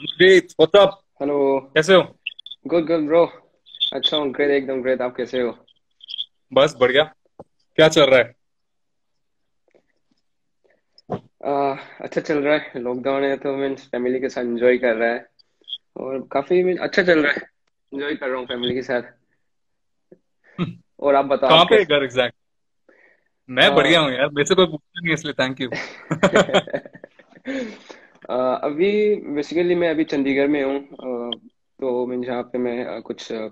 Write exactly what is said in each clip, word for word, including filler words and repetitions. अमृत, what's up? Hello, कैसे हो? Good good bro, अच्छा हूँ, ग्रेट, एकदम ग्रेट। आप कैसे हो? बस बढ़िया। क्या चल रहा है? आ, अच्छा चल रहा है। लॉकडाउन है तो मीन्स फैमिली के साथ एंजॉय कर रहा है और काफी मीन्स अच्छा चल रहा है, एंजॉय कर रहा हूँ फैमिली के साथ। और आप बताओ, कहाँ पे घर एग्जैक्ट? मैं आ, बढ़िया हूँ यार, मेरे से कोई पूछता नहीं इसलिए थैंक यू। अभी बेसिकली मैं अभी चंडीगढ़ में हूँ, तो मीन्स यहाँ पे मैं कुछ आ,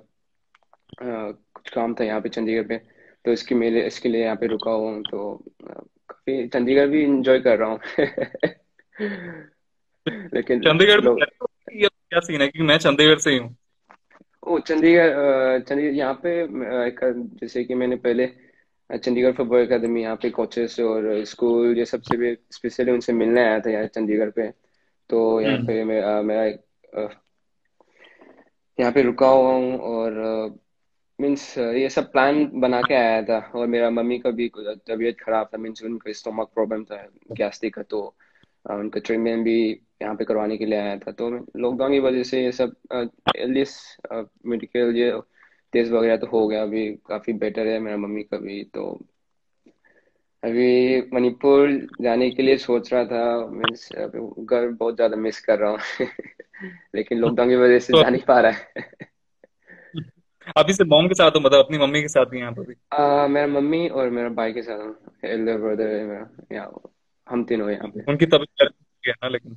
कुछ काम था यहाँ पे चंडीगढ़ पे, तो इसके मेरे इसके लिए यहाँ पे रुका हुआ हूँ, तो काफी चंडीगढ़ भी एंजॉय कर रहा हूँ। लेकिन चंडीगढ़ में क्या क्या सीन है? क्योंकि मैं चंडीगढ़ से ही हूँ। ओ चंडीगढ़, चंडीगढ़ यहाँ पे एक जैसे कि मैंने पहले चंडीगढ़ फुटबॉल अकेडमी, यहाँ पे कोचेस और स्कूल ये सबसे भी स्पेशली उनसे मिलने आया था यार चंडीगढ़ पे, तो यहाँ पे मैं मेरा यहाँ पे रुका हुआ हूँ और मीन्स ये सब प्लान बना के आया था। और मेरा मम्मी का भी तबीयत खराब था, मीन्स उनका स्टोमक प्रॉब्लम था, गैस्ट्रिक का, तो उनका ट्रीटमेंट भी यहाँ पे करवाने के लिए आया था। तो लॉकडाउन की वजह से ये सब एटलीस्ट मेडिकल ये टेस्ट वगैरह तो हो गया, अभी काफी बेटर है मेरा मम्मी का भी। तो अभी मणिपुर जाने के लिए सोच रहा था, मीन्स घर बहुत ज्यादा मिस कर रहा हूँ। लेकिन लॉकडाउन की वजह से जा नहीं पा रहा है। अभी से मॉम के साथ हो? मतलब अपनी मम्मी के साथ भी यहाँ पर भी? आ, मेरा मम्मी और मेरा भाई के साथ हूँ, एल्डर ब्रदर है मेरा, यहाँ हम तीनों यहाँ पे। उनकी तबीयत है ना? लेकिन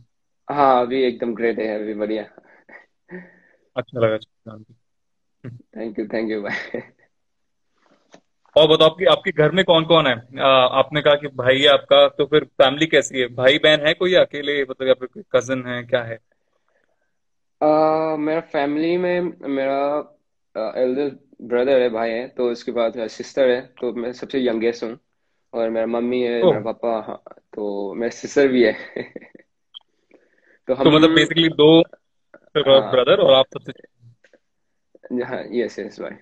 हाँ अभी एकदम ग्रेट है, अभी बढ़िया। अच्छा लगा, थैंक यू थैंक यू भाई। और बताओ आपकी आपके घर में कौन कौन है? आ, आपने कहा कि भाई है आपका, तो फिर फैमिली कैसी है? भाई बहन है कोई अकेले मतलब, या फिर कजन है, क्या है? आ, मेरा फैमिली में मेरा एल्डर uh, ब्रदर है, भाई है, तो उसके बाद सिस्टर है, तो मैं सबसे यंगेस्ट हूँ, और मेरा मम्मी है, oh. मेरा पापा, हाँ, तो मेरा सिस्टर भी है। तो हम तो मतलब बेसिकली दो ब्रदर और आप सबसे? हाँ यस यस भाई।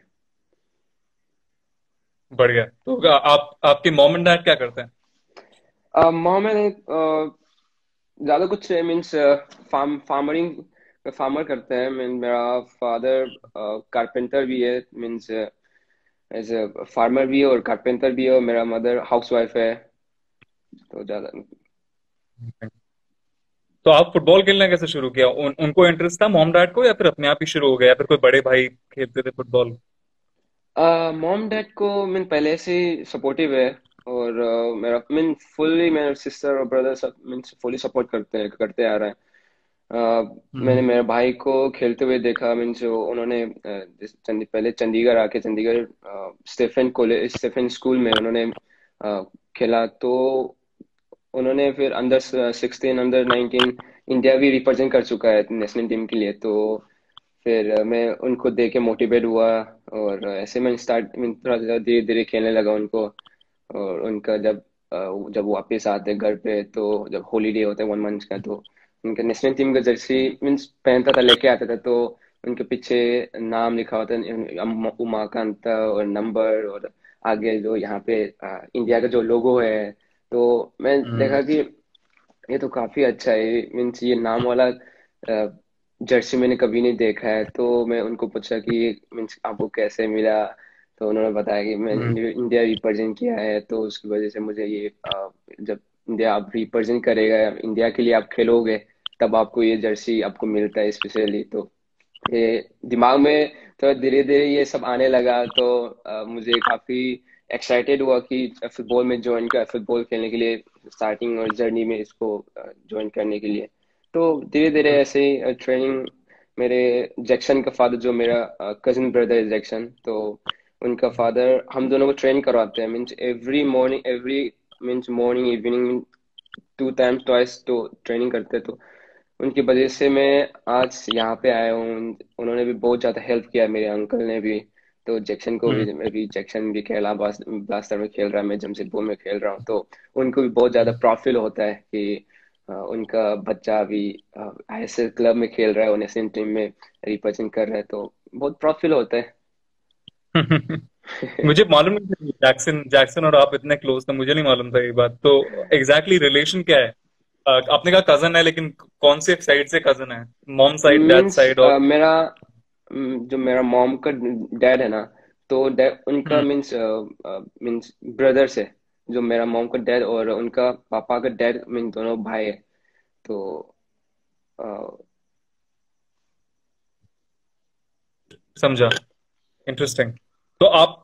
बढ़िया। तो आप आपके मॉम एंड डैड क्या करते हैं? मॉम एंड ज्यादा कुछ मीन्स फार्म फार्मरिंग फार्मर करते हैं। मीन मेरा फादर कारपेंटर भी है, मीन्स एज ए फार्मर भी है और कारपेंटर भी है, और मेरा मदर हाउसवाइफ है। तो ज्यादा तो आप फुटबॉल खेलना कैसे शुरू किया? उन, उनको इंटरेस्ट था मॉम डैड को, या फिर अपने आप ही शुरू हो गया, या फिर कोई बड़े भाई खेलते थे फुटबॉल? मॉम डैड को मीन पहले से सपोर्टिव है, और uh, मेरा मीन फुल्ली मेरा सिस्टर और ब्रदर सब मीन्स फुल्ली सपोर्ट करते हैं करते आ रहे हैं। Uh, मैंने मेरे भाई को खेलते हुए देखा, मीन्स उन्होंने चंदी, पहले चंडीगढ़ आके Chandigarh Stephen college Stephen school में उन्होंने uh, खेला, तो उन्होंने फिर under sixteen under nineteen India भी रिप्रेजेंट कर चुका है नेशनल टीम के लिए, तो फिर uh, मैं उनको देख के मोटिवेट हुआ, और ऐसे मैं स्टार्ट थोड़ा धीरे धीरे खेलने लगा उनको। और उनका जब uh, जब वापस आते घर पे, तो जब हॉलीडे होता है वन मंथ का, तो उनके नेशनल टीम का जर्सी मीन्स पहनता था, लेके आता था, तो उनके पीछे नाम लिखा होता है उमाकांत और नंबर, और आगे जो यहाँ पे इंडिया का जो लोगो है, तो मैं देखा कि ये तो काफी अच्छा है, मीन्स ये नाम वाला जर्सी मैंने कभी नहीं देखा है। तो मैं उनको पूछा कि मीन्स आपको कैसे मिला, तो उन्होंने बताया कि मैंने इंडिया रिप्रेजेंट किया है, तो उसकी वजह से मुझे ये जब इंडिया आप रिप्रेजेंट करेगा, इंडिया के लिए आप खेलोगे, तब आपको ये जर्सी आपको मिलता है स्पेशली। तो ये दिमाग में थोड़ा धीरे धीरे ये सब आने लगा, तो आ, मुझे काफी एक्साइटेड हुआ कि फुटबॉल में ज्वाइन कर, फुटबॉल खेलने के लिए स्टार्टिंग और जर्नी में इसको ज्वाइन करने के लिए। तो धीरे धीरे ऐसे ही ट्रेनिंग, मेरे जैक्सन का फादर जो मेरा कजिन ब्रदर है जैक्सन, तो उनका फादर हम दोनों को ट्रेन करवाते हैं, means every morning every means morning evening two times twice तो ट्रेनिंग करते, तो उनकी वजह से मैं आज यहाँ पे आया हूँ। उन्होंने भी बहुत ज़्यादा हेल्प किया, मेरे अंकल ने भी, तो जैक्सन को भी, मैं भी जैक्सन भी केरला ब्लास्टर में खेल रहा है, मैं जमशेदपुर में खेल रहा हूँ, तो उनको भी बहुत ज़्यादा प्राउड फील होता है कि उनका बच्चा अभी आई एस एल क्लब में खेल रहा है और नेशनल टीम में रिप्रेजेंट कर रहा है, तो बहुत प्राउड फील होता है। मुझे मालूम नहीं था जैक्सन जैक्सन और आप इतने क्लोज थे, मुझे नहीं मालूम था ये बात। तो एग्जैक्टली exactly रिलेशन क्या है आपने कहा कजन है, लेकिन कौन से साइड से कजन है? Mom side, dad side? और मेरा जो मेरा मॉम का डैड है ना, तो उनका मीन्स मीन्स ब्रदर से, जो मेरा मॉम का डैड और उनका पापा का डैड मीन्स दोनों भाई है। तो समझा, इंटरेस्टिंग। तो आप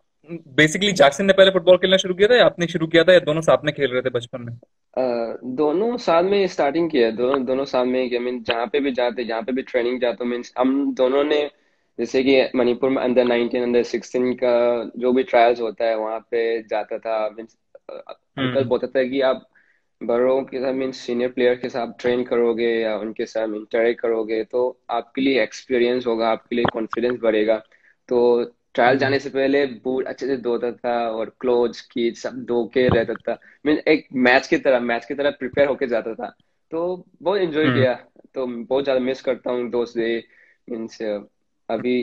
बेसिकली जैक्सन ने पहले फुटबॉल खेलना शुरू किया था या आपने शुरू किया था, या दोनों साथ में खेल रहे थे बचपन में? uh, दोनों साथ में स्टार्टिंग किया, दोनों दोनों साथ में किया। मीन जहाँ पे भी जाते, जहाँ पे भी ट्रेनिंग जाते, मीन्स हम दोनों ने, जैसे कि मणिपुर में अंडर नाइनटीन अंडर सिक्सटीन का जो भी ट्रायल्स होता है वहाँ पे जाता था। मीन्स अंकल बोलता था कि आप बड़ों के साथ मीन्स सीनियर प्लेयर के साथ ट्रेन करोगे या उनके साथ इंटरेक्ट करोगे तो आपके लिए एक्सपीरियंस होगा, आपके लिए कॉन्फिडेंस बढ़ेगा। तो ट्रायल जाने से पहले बूट अच्छे से धोता था और क्लोथ्स की सब धो के रहता था। मीन एक मैच की तरह मैच की तरह प्रिपेयर होके जाता था। तो बहुत एंजॉय किया। तो बहुत ज्यादा मिस करता हूँ दोस्त मीन्स अभी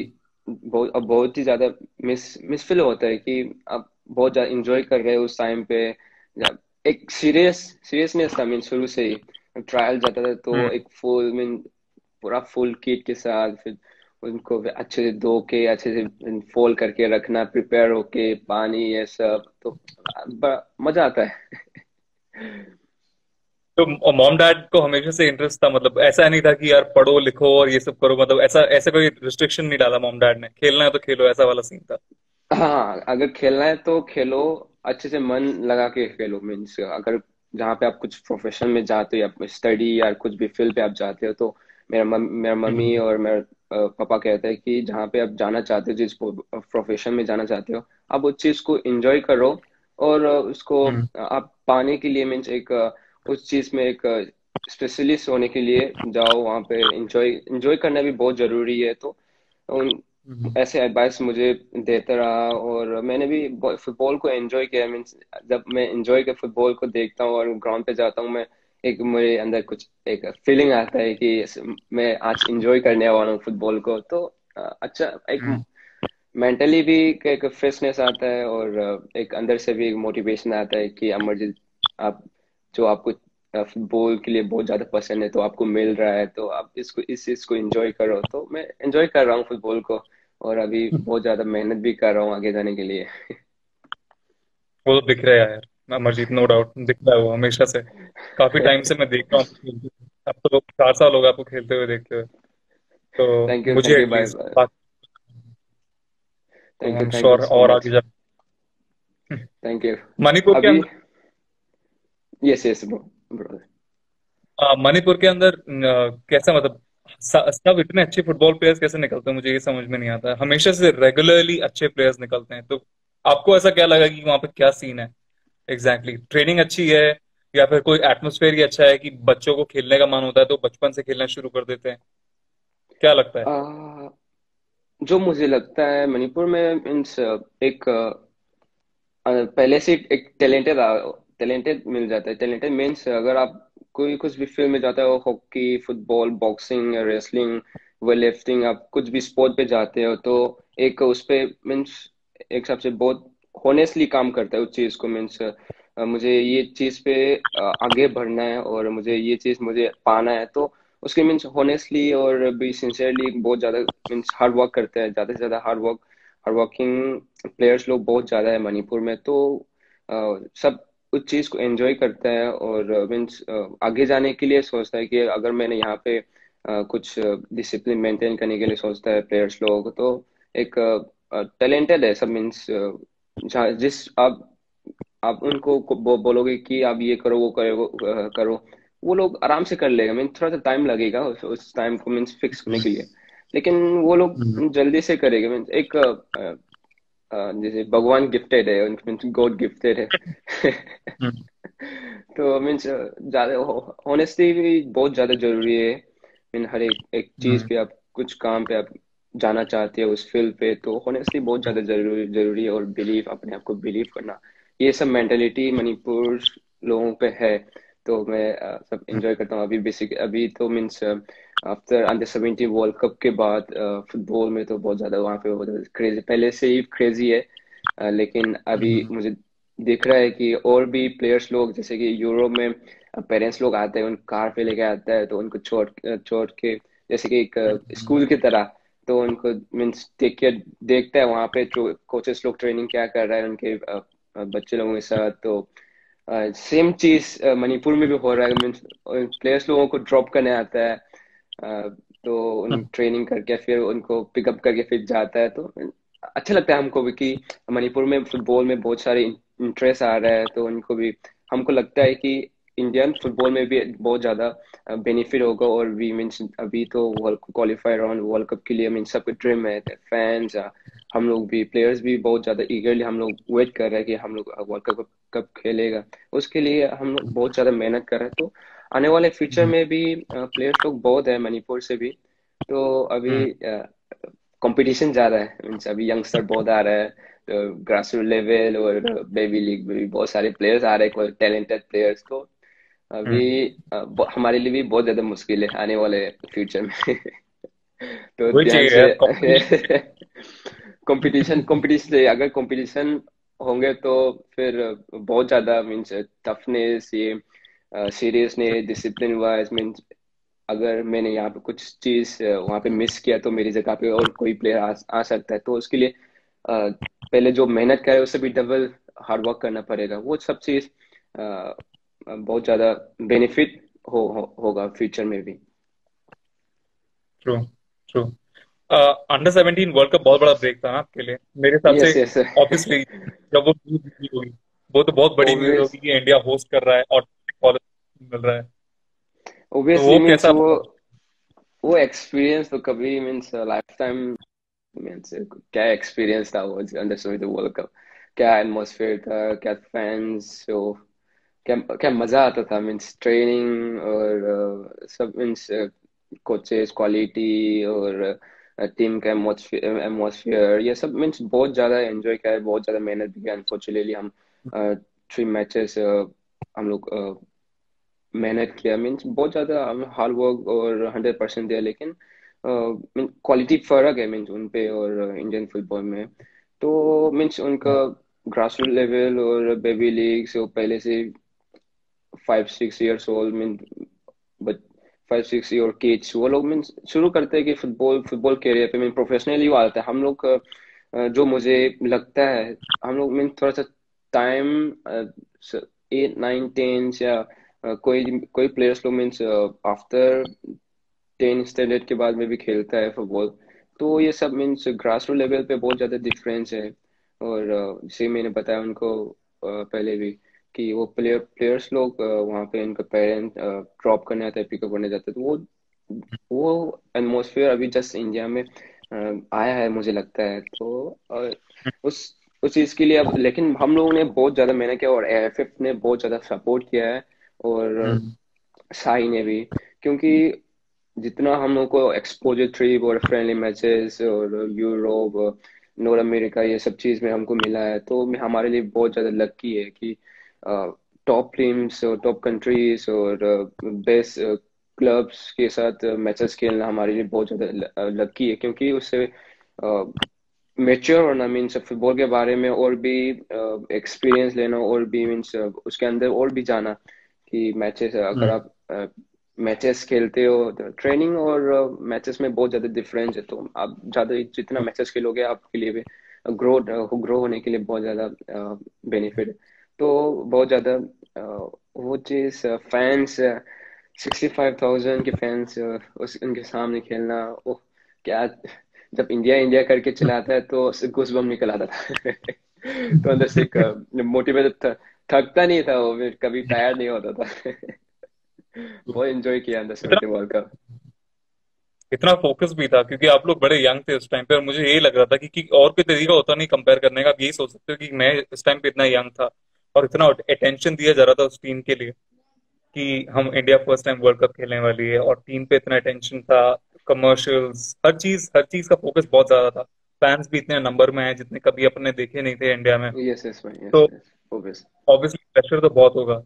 बहुत अब बहुत ही ज्यादा मिस मिस फील होता है कि अब बहुत ज्यादा एंजॉय कर रहे हैं उस टाइम पे। एक सीरियस सीरियसनेस था मीन शुरू से ही। ट्रायल जाता था तो एक फुल मीन पूरा फुल किट के साथ, फिर उनको अच्छे से धो के अच्छे से फोल्ड करके रखना, प्रिपेयर होके, पानी, ये सब। तो बड़ा मजा आता है। तो मॉम डैड को हमेशा से इंटरेस्ट था, मतलब ऐसा नहीं था कि यार पढ़ो लिखो और ये सब करो, मतलब ऐसा ऐसे कोई रिस्ट्रिक्शन नहीं डाला मॉम डैड ने? खेलना है तो खेलो, ऐसा वाला सीन था? हाँ, अगर खेलना है तो खेलो, अच्छे से मन लगा के खेलो। मीन्स अगर जहाँ पे आप कुछ प्रोफेशन में जाते हो या स्टडी या कुछ भी फील्ड पे आप जाते हो, तो मेरा मेरा मम्मी और मेरा पापा कहते हैं कि जहाँ पे आप जाना चाहते हो, जिस प्रोफेशन में जाना चाहते हो, आप उस चीज को एंजॉय करो और उसको आप पाने के लिए मीन्स एक उस चीज में एक स्पेशलिस्ट होने के लिए जाओ, वहाँ पे एंजॉय एंजॉय करना भी बहुत जरूरी है। तो उन ऐसे एडवाइस मुझे देता रहा और मैंने भी फुटबॉल को एंजॉय किया। मीन्स जब मैं एंजॉय के फुटबॉल को देखता हूँ और ग्राउंड पे जाता हूँ, मैं एक मेरे अंदर कुछ एक फीलिंग आता है कि मैं आज एंजॉय करने वाला हूँ फुटबॉल को। तो अच्छा, एक मेंटली भी एक फ्रेशनेस आता है और एक अंदर से भी एक मोटिवेशन आता है कि अमरजीत, आप जो आपको फुटबॉल के लिए बहुत ज्यादा पसंद है तो आपको मिल रहा है, तो आप इसको इस चीज को एंजॉय करो। तो मैं एंजॉय कर रहा हूँ फुटबॉल को और अभी बहुत ज्यादा मेहनत भी कर रहा हूँ आगे जाने के लिए। वो दिख रहा है यार अमरजीत, नो डाउट दिख रहा है वो हमेशा से, काफी टाइम से मैं देख रहा हूँ। अब तो चार साल हो गए आपको खेलते हुए, देखते हुए। तो thank you, मुझे thank you, bye, bye. Thank you, thank you, और आगे जाओ। Thank you. मणिपुर के अंदर यस यस ब्रदर मणिपुर के अंदर कैसा, मतलब सब इतने अच्छे फुटबॉल प्लेयर्स कैसे निकलते हैं? मुझे ये समझ में नहीं आता। हमेशा से रेगुलरली अच्छे प्लेयर्स निकलते हैं, तो आपको ऐसा क्या लगा कि वहाँ पे क्या सीन है एग्जैक्टली exactly. ट्रेनिंग अच्छी है या फिर कोई एटमोस्फेयर ही अच्छा है कि बच्चों को खेलने का मन होता है तो बचपन से खेलना शुरू कर देते हैं? क्या लगता है? आ, जो मुझे लगता है मणिपुर में मीन्स एक पहले से एक टैलेंटेड टैलेंटेड मिल जाता है। टैलेंटेड मीन्स अगर आप कोई कुछ भी फील्ड में जाता है, hockey, football, boxing, wrestling, weight lifting, आप कुछ भी स्पोर्ट पे जाते हो तो एक उस पर मीन्स एक हिसाब से बहुत होनेस्टली काम करता है उस चीज को। मीन्स मुझे ये चीज पे आगे बढ़ना है और मुझे ये चीज मुझे पाना है, तो उसके मीन्स होनेस्टली और भी सिंसियरली बहुत ज्यादा मीन्स हार्ड वर्क करते हैं। ज्यादा से ज्यादा hard work hard working players लोग बहुत ज्यादा है मणिपुर में। तो uh, सब उस चीज को एंजॉय करता है और मीन्स uh, uh, आगे जाने के लिए सोचता है कि अगर मैंने यहाँ पे uh, कुछ डिसिप्लिन uh, मेंटेन करने के लिए सोचता है प्लेयर्स लोग, तो एक टैलेंटेड uh, uh, है सब। मीन्स जिस आप आप उनको बो, बोलोगे कि आप ये करो वो करो करो वो लोग आराम से कर लेगा। मीन थोड़ा सा टाइम लगेगा उस, उस टाइम को मीन्स फिक्स होने के लिए, लेकिन वो लोग जल्दी से करेंगे। मीन्स एक आ, आ, जैसे भगवान गिफ्टेड है, मीन्स गॉड गिफ्टेड है। तो मीन्स ज्यादा ऑनेस्टी भी बहुत ज्यादा जरूरी है। मीन हर एक एक चीज पे आप कुछ काम पे आप जाना चाहते हो उस फील्ड पे, तो होनेस्टली बहुत ज्यादा जरूरी जरूरी है और बिलीव, अपने आप को बिलीव करना, ये सब मेंटेलिटी मणिपुर लोगों पे है। तो मैं uh, सब एंजॉय करता हूँ अभी। बेसिक अभी तो means after under seventeen World cup के बाद फुटबॉल uh, में तो बहुत ज्यादा वहाँ पे बहुत क्रेजी, पहले से ही क्रेजी है। uh, लेकिन अभी मुझे दिख रहा है कि और भी प्लेयर्स लोग, जैसे कि यूरो में पेरेंट्स लोग आते हैं, उन कार पे लेके आता है तो उनको छोड़ छोड़ के जैसे कि एक स्कूल की तरह, तो उनको मीन्स देख के देखता है वहाँ पे कोचेस लोग ट्रेनिंग क्या कर रहा है उनके बच्चे लोगों के साथ। तो सेम चीज मणिपुर में भी हो रहा है, मीन्स प्लेयर्स लोगों को ड्रॉप करने आता है uh, तो उन ट्रेनिंग करके फिर उनको पिकअप करके फिर जाता है। तो अच्छा लगता है हमको भी कि मणिपुर में फुटबॉल में बहुत सारे इंटरेस्ट आ रहा है, तो उनको भी हमको लगता है कि इंडियन फुटबॉल में भी बहुत ज्यादा बेनिफिट होगा। और वी मीन्स अभी तो world qualify round World cup के लिए मीन्स सबके ड्रीम है, फैंस हम लोग भी प्लेयर्स भी बहुत ज्यादा ईगरली हम लोग वेट कर रहे हैं कि हम लोग वर्ल्ड कप कब खेलेगा, उसके लिए हम लोग बहुत ज्यादा मेहनत कर रहे हैं। तो आने वाले फ्यूचर में भी प्लेयर्स लोग बहुत है मणिपुर से भी, तो अभी कॉम्पिटिशन ज्यादा है, मीन्स अभी यंगस्टर बहुत आ रहा है ग्रास रूट लेवल और बेबी लीग में भी बहुत सारे प्लेयर्स आ रहे हैं टैलेंटेड प्लेयर्स, तो अभी हमारे लिए भी बहुत ज्यादा मुश्किल है आने वाले फ्यूचर में। तो कंपटीशन कंपटीशन अगर कंपटीशन होंगे तो फिर बहुत ज्यादा मीन्स टफनेस ये सीरियसनेस डिसिप्लिन वाइज मीन्स अगर मैंने यहाँ पे कुछ चीज वहाँ पे मिस किया तो मेरी जगह पे और कोई प्लेयर आ, आ सकता है, तो उसके लिए Uh, पहले जो मेहनत करे उससे भी डबल हार्ड वर्क करना पड़ेगा। वो सब चीज uh, बहुत ज्यादा बेनिफिट हो, हो होगा फ्यूचर में भी। True true. Under seventeen World Cup बहुत बड़ा ब्रेक था आपके लिए मेरे हिसाब yes, से ऑब्वियसली yes, जब वो होगी वो तो बहुत बड़ी न्यूज़ होगी कि इंडिया होस्ट कर रहा है और मिल रहा है। Obviously, तो कैसा वो वो एक्सपीरियंस तो कभी मींस लाइफ टाइम मीन्स क्या एक्सपीरियंस था वो अंडर सेवेंटीन वर्ल्ड कप, क्या एटमोसफेयर था, क्या फैंस, क्या क्या मजा आता था मीन्स ट्रेनिंग और सब मीन्स कोचेस क्वालिटी और टीम का एटमोसफेयर, ये सब मीन्स बहुत ज्यादा एंजॉय किया है, बहुत ज्यादा मेहनत भी किया। अनफॉर्चुनेटली हम थ्री मैचेस हम लोग मेहनत किया, मीन्स बहुत ज्यादा हार्ड वर्क और हंड्रेड परसेंट दिया, लेकिन क्वालिटी फर्क है मीन्स उन पे और इंडियन फुटबॉल में। तो मीन्स उनका ग्रास रूट लेवल और बेबी लीग से पहले से five six years old means five six year kids वो लोग मीन्स शुरू करते हैं कि फुटबॉल फुटबॉल कैरियर पे मीन प्रोफेशनली वो आता है। हम लोग जो मुझे लगता है हम लोग मीन थोड़ा सा टाइम एट नाइन टेन या कोई कोई प्लेयर्स लोग मीन्स आफ्टर टेन स्टैंडर्ड के बाद में भी खेलता है फुटबॉल, तो ये सब मीन्स ग्रास रूट लेवल पे बहुत ज्यादा डिफरेंस है। और जैसे मैंने बताया उनको पहले भी कि वो प्लेयर प्लेयर्स लोग वहाँ पे उनका पेरेंट ड्रॉप करने आता है, पिकअप करने जाते हैं, तो वो वो एटमोसफेयर अभी जस्ट इंडिया में आया है मुझे लगता है। तो उस उस चीज के लिए अब लेकिन हम लोगों ने बहुत ज्यादा मेहनत किया और एफ एफ ने बहुत ज्यादा सपोर्ट किया है और साई ने भी, क्योंकि जितना हम लोग को एक्सपोजर ट्रिप और फ्रेंडली मैचेस और यूरोप नॉर्थ अमेरिका ये सब चीज में हमको मिला है, तो हमारे लिए बहुत ज्यादा लकी है कि टॉप टीम्स और टॉप कंट्रीज और बेस्ट क्लब्स के साथ मैचेस खेलना हमारे लिए बहुत ज्यादा लकी है, क्योंकि उससे मैच्योर होना मीन्स फुटबॉल के बारे में और भी एक्सपीरियंस लेना और भी मीन्स उसके अंदर और भी जाना कि मैचेस अगर आप uh, मैचेस खेलते हो तो ट्रेनिंग और मैचेस में बहुत ज्यादा डिफरेंस है, तो आप ज्यादा जितना मैचेस खेलोगे आपके लिए भी ग्रो ग्रो होने के लिए बहुत ज्यादा बेनिफिट है। तो बहुत ज्यादा वो चीज फैंस पैंसठ हज़ार के फैंस उस उनके सामने खेलना, ओह क्या जब इंडिया इंडिया करके चलाता है तो घुस बम निकल आता था तो अंदर से मोटिवेटेड था, थकता नहीं था वो, कभी टायर्ड नहीं होता था बहुत एंजॉय किया अंदर सेवेंटीन वर्ल्ड कप। इतना फोकस भी था क्योंकि आप लोग बड़े यंग थे उस टाइम पे और मुझे ये लग रहा था कि, कि और कोई तरीका होता नहीं कंपेयर करने का। आप यही सोच सकते हो कि मैं इस टाइम पे इतना यंग था और इतना अटेंशन दिया जा रहा था उस टीम के लिए कि हम India first time world cup खेलने वाली है, और टीम पे इतना अटेंशन था, कमर्शियल्स हर चीज हर चीज का फोकस बहुत ज्यादा था, फैंस भी इतने नंबर में है जितने कभी अपने देखे नहीं थे इंडिया में। तो ऑब्वियसली प्रेशर तो बहुत होगा।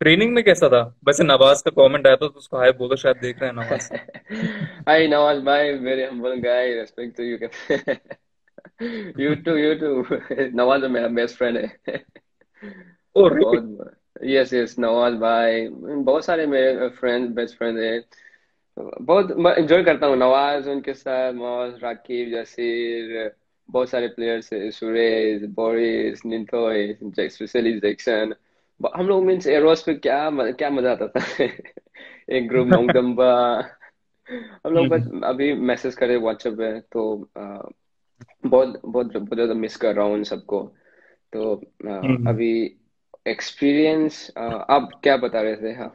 ट्रेनिंग में कैसा था? वैसे नवाज का कमेंट आया था तो उसको हाय बोलो, शायद देख रहे हैं नवाज। हाय नवाज भाई, very humble guy, respect to you. You too you too Nawaz मेरा बेस्ट फ्रेंड है। ओ यस यस नवाज भाई, बहुत सारे मेरे फ्रेंड्स, बेस्ट फ्रेंड हैं, बहुत एंजॉय करता हूँ नवाज उनके साथ, नवाज, राकीब, जसीर, बहुत सारे players, Suresh, Boris, Nikolai, specially Jackson. हम लोग मीन्स एरोस पे क्या क्या मजा आता था एक ग्रुप लॉन्ग डम्बा, हम लोग बस अभी मैसेज करे व्हाट्सएप पे, तो आ, बहुत बहुत बहुत ज्यादा मिस कर रहा हूँ उन सबको। तो आ, अभी एक्सपीरियंस आप क्या बता रहे थे? हाँ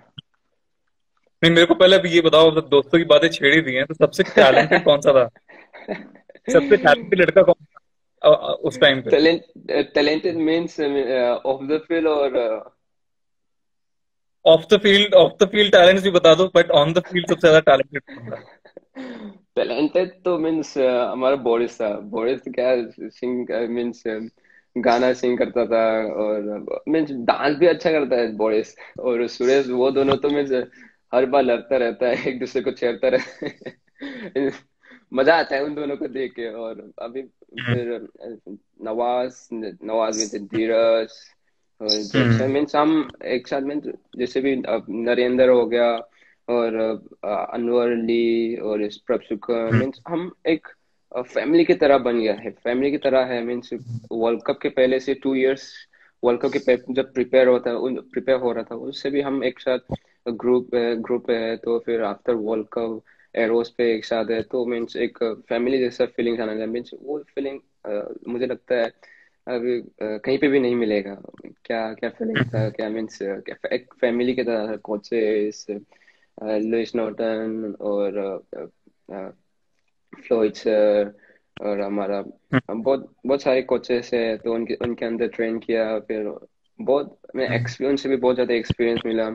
नहीं, मेरे को पहले अभी ये बताओ, तो दोस्तों की बातें छेड़ी दी हैं, तो सबसे टैलेंटेड कौन सा था? सबसे टैलेंटेड लड़का कौन था उस टाइम पे? Talent talented means off the field और off the field? Off the field talents भी बता दो, बट ऑन द फील्ड सबसे ज्यादा टैलेंटेड कौन था? टैलेंटेड तो मीन्स हमारा बोरिस था। बोरिस क्या सिंग मीन्स गाना सिंग करता था और मीन्स डांस भी अच्छा करता है बोरिस, और सुरेश, वो दोनों तो मीन्स हर बार लड़ता रहता है, एक दूसरे को छेड़ता रहता है मजा आता है उन दोनों को देख के। और अभी फिर नवाज नवाज में थे, धीरज, मीन्स हम एक साथ मीन्स जैसे भी नरेंद्र हो गया और अनवर ली और प्रभसुकर, मीन्स हम एक फैमिली की तरह बन गया है, फैमिली की तरह है। मीन्स वर्ल्ड कप के पहले से टू इयर्स वर्ल्ड कप के जब प्रिपेयर होता प्रिपेयर हो रहा था, उससे भी हम एक साथ ग्रुप ग्रुप है, तो फिर आफ्टर वर्ल्ड कप एरोस पे एक साथ है, तो मीन्स एक फैमिली जैसा फीलिंग आना चाहिए। मीन्स वो फीलिंग मुझे लगता है अभी कहीं पे भी नहीं मिलेगा। क्या क्या फीलिंग था, क्या मीन्स एक फैमिली के तरह कोचेस, लुइस नॉर्टन और फ्लोइड सर, और हमारा बहुत बहुत सारे कोचेस है, तो उनके उनके अंदर ट्रेन किया, फिर बहुत मैं एक्सपीरियंस से भी बहुत ज्यादा एक्सपीरियंस मिला।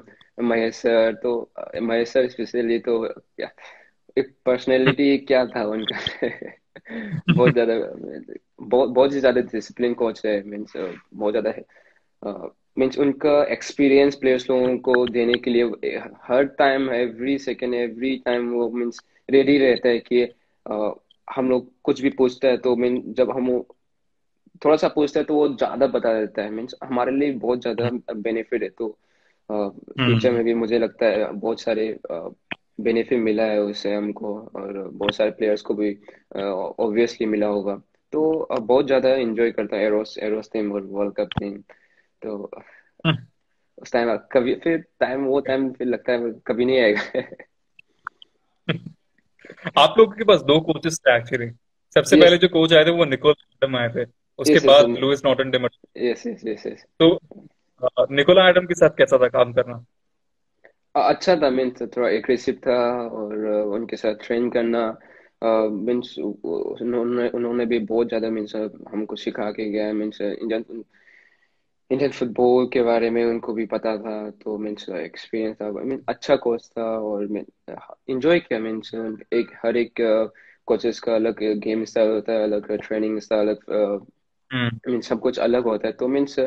महेश सर, तो महेश सर स्पेशली, तो क्या एक पर्सनैलिटी क्या था उनका बहुत ज्यादा बहुत बहुत ही ज्यादा डिसिप्लिन कोच है, मीन्स बहुत ज्यादा है, मीन्स उनका एक्सपीरियंस प्लेयर्स लोगों को देने के लिए हर time, every second, every time वो मीन्स रेडी रहता है कि uh, हम लोग कुछ भी पूछते हैं, तो मीन जब हम थोड़ा सा पूछते हैं तो वो ज्यादा बता देता है, मीन्स हमारे लिए बहुत ज्यादा बेनिफिट है। तो फ्यूचर uh, में भी मुझे लगता है बहुत सारे बेनिफिट uh, मिला है उससे हमको, और बहुत सारे प्लेयर्स को भी ऑब्वियसली uh, मिला होगा। तो uh, बहुत ज्यादा एंजॉय करता है एरोस एरोस टीम और वर्ल्ड कप टीम। तो उस टाइम कभी फिर टाइम वो टाइम फिर लगता है कभी नहीं आएगा आप लोगों के पास दो कोचेस थे एक्चुअली। सबसे yes. पहले जो कोच आए थे वो निकोलाई एडम आए थे, उसके yes, बाद Luis Norton Dahmer. Yes yes yes yes तो निकोलाई एडम के साथ कैसा था काम करना? अच्छा था, मीन्स थोड़ा एग्रेसिव था, और उनके साथ ट्रेन करना मीन्स उन्होंने उन्होंने भी बहुत ज्यादा मीन्स हमको सिखा के गया, मीन्स इंडियन इंडियन फुटबॉल के बारे में उनको भी पता था, तो मीन्स एक्सपीरियंस था, मीन्स अच्छा कोच था, और एंजॉय किया। मीन्स एक हर एक कोचेस का अलग गेम स्टाइल होता है, अलग ट्रेनिंग स्टाइल, अलग मीन्स सब कुछ अलग होता है। तो मीन्स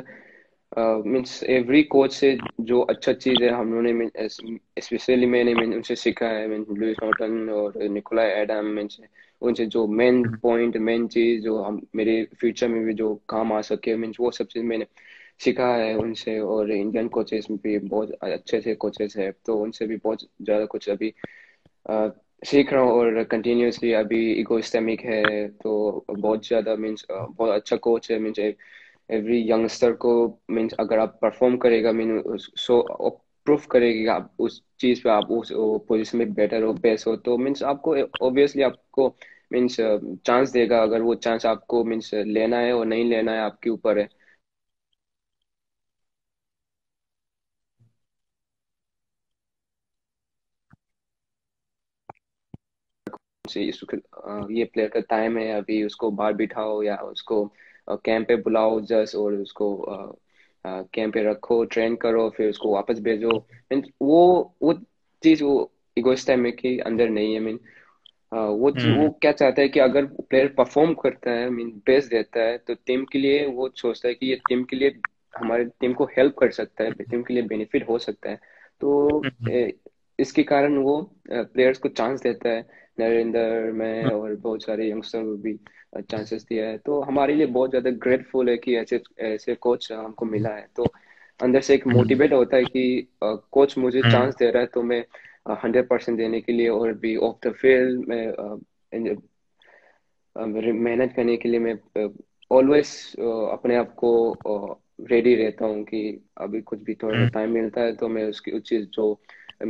मीन्स एवरी कोच से जो अच्छा चीज है हम लोगों ने स्पेशली मैंने उनसे सीखा है, मीन्स लुइस नॉर्टन और निकोलाई एडम, मीन्स उनसे जो मेन पॉइंट, मेन चीज जो हम मेरे फ्यूचर में भी जो काम आ सके, मीन्स वो सब चीज मैंने सीखा है उनसे। और इंडियन कोचेस भी बहुत अच्छे अच्छे कोचेस है, तो उनसे भी बहुत ज्यादा कुछ अभी आ, सीख रहा हूँ, और कंटिन्यूसली अभी इगोर स्टिमैक है, तो बहुत ज्यादा मीन्स बहुत अच्छा कोच है। मीन्स एवरी यंगस्टर को मीन्स अगर आप परफॉर्म करेगा, मीन सो प्रूफ करेगा आप उस चीज पे, आप उस पोजीशन में बेटर हो, बेस्ट हो, तो मीन्स आपको ऑब्वियसली आपको मीन्स चांस देगा। अगर वो चांस आपको मीन्स लेना है और नहीं लेना है आपके ऊपर है। ये प्लेयर का टाइम है अभी, उसको बाहर बिठाओ या उसको कैंप पे बुलाओ जस्ट, और उसको कैंप पे रखो, ट्रेन करो, फिर उसको वापस भेजो। मीन्स वो वो चीज वो इगो स्टिमैक के अंदर नहीं है। मीन वो वो क्या चाहता है कि अगर प्लेयर परफॉर्म करता है, मीन बेस्ट देता है, तो टीम के लिए वो सोचता है कि ये टीम के लिए, हमारे टीम को हेल्प कर सकता है, टीम के लिए बेनिफिट हो सकता है। तो इसके कारण वो प्लेयर्स को चांस देता है, नरेंद्र में और बहुत सारे यंगस्टर को भी चांसेस दिया है। तो हमारे लिए बहुत ज्यादा ग्रेटफुल है कि ऐसे ऐसे कोच हमको मिला है। तो अंदर से एक मोटिवेट होता है कि कोच uh, मुझे चांस दे रहा है तो मैं हंड्रेड uh, परसेंट देने के लिए और भी ऑफ द फील्ड में मेहनत करने के लिए मैं ऑलवेज uh, uh, अपने आप को रेडी uh, रहता हूँ कि अभी कुछ भी थोड़ा टाइम मिलता है तो मैं उसकी उस चीज जो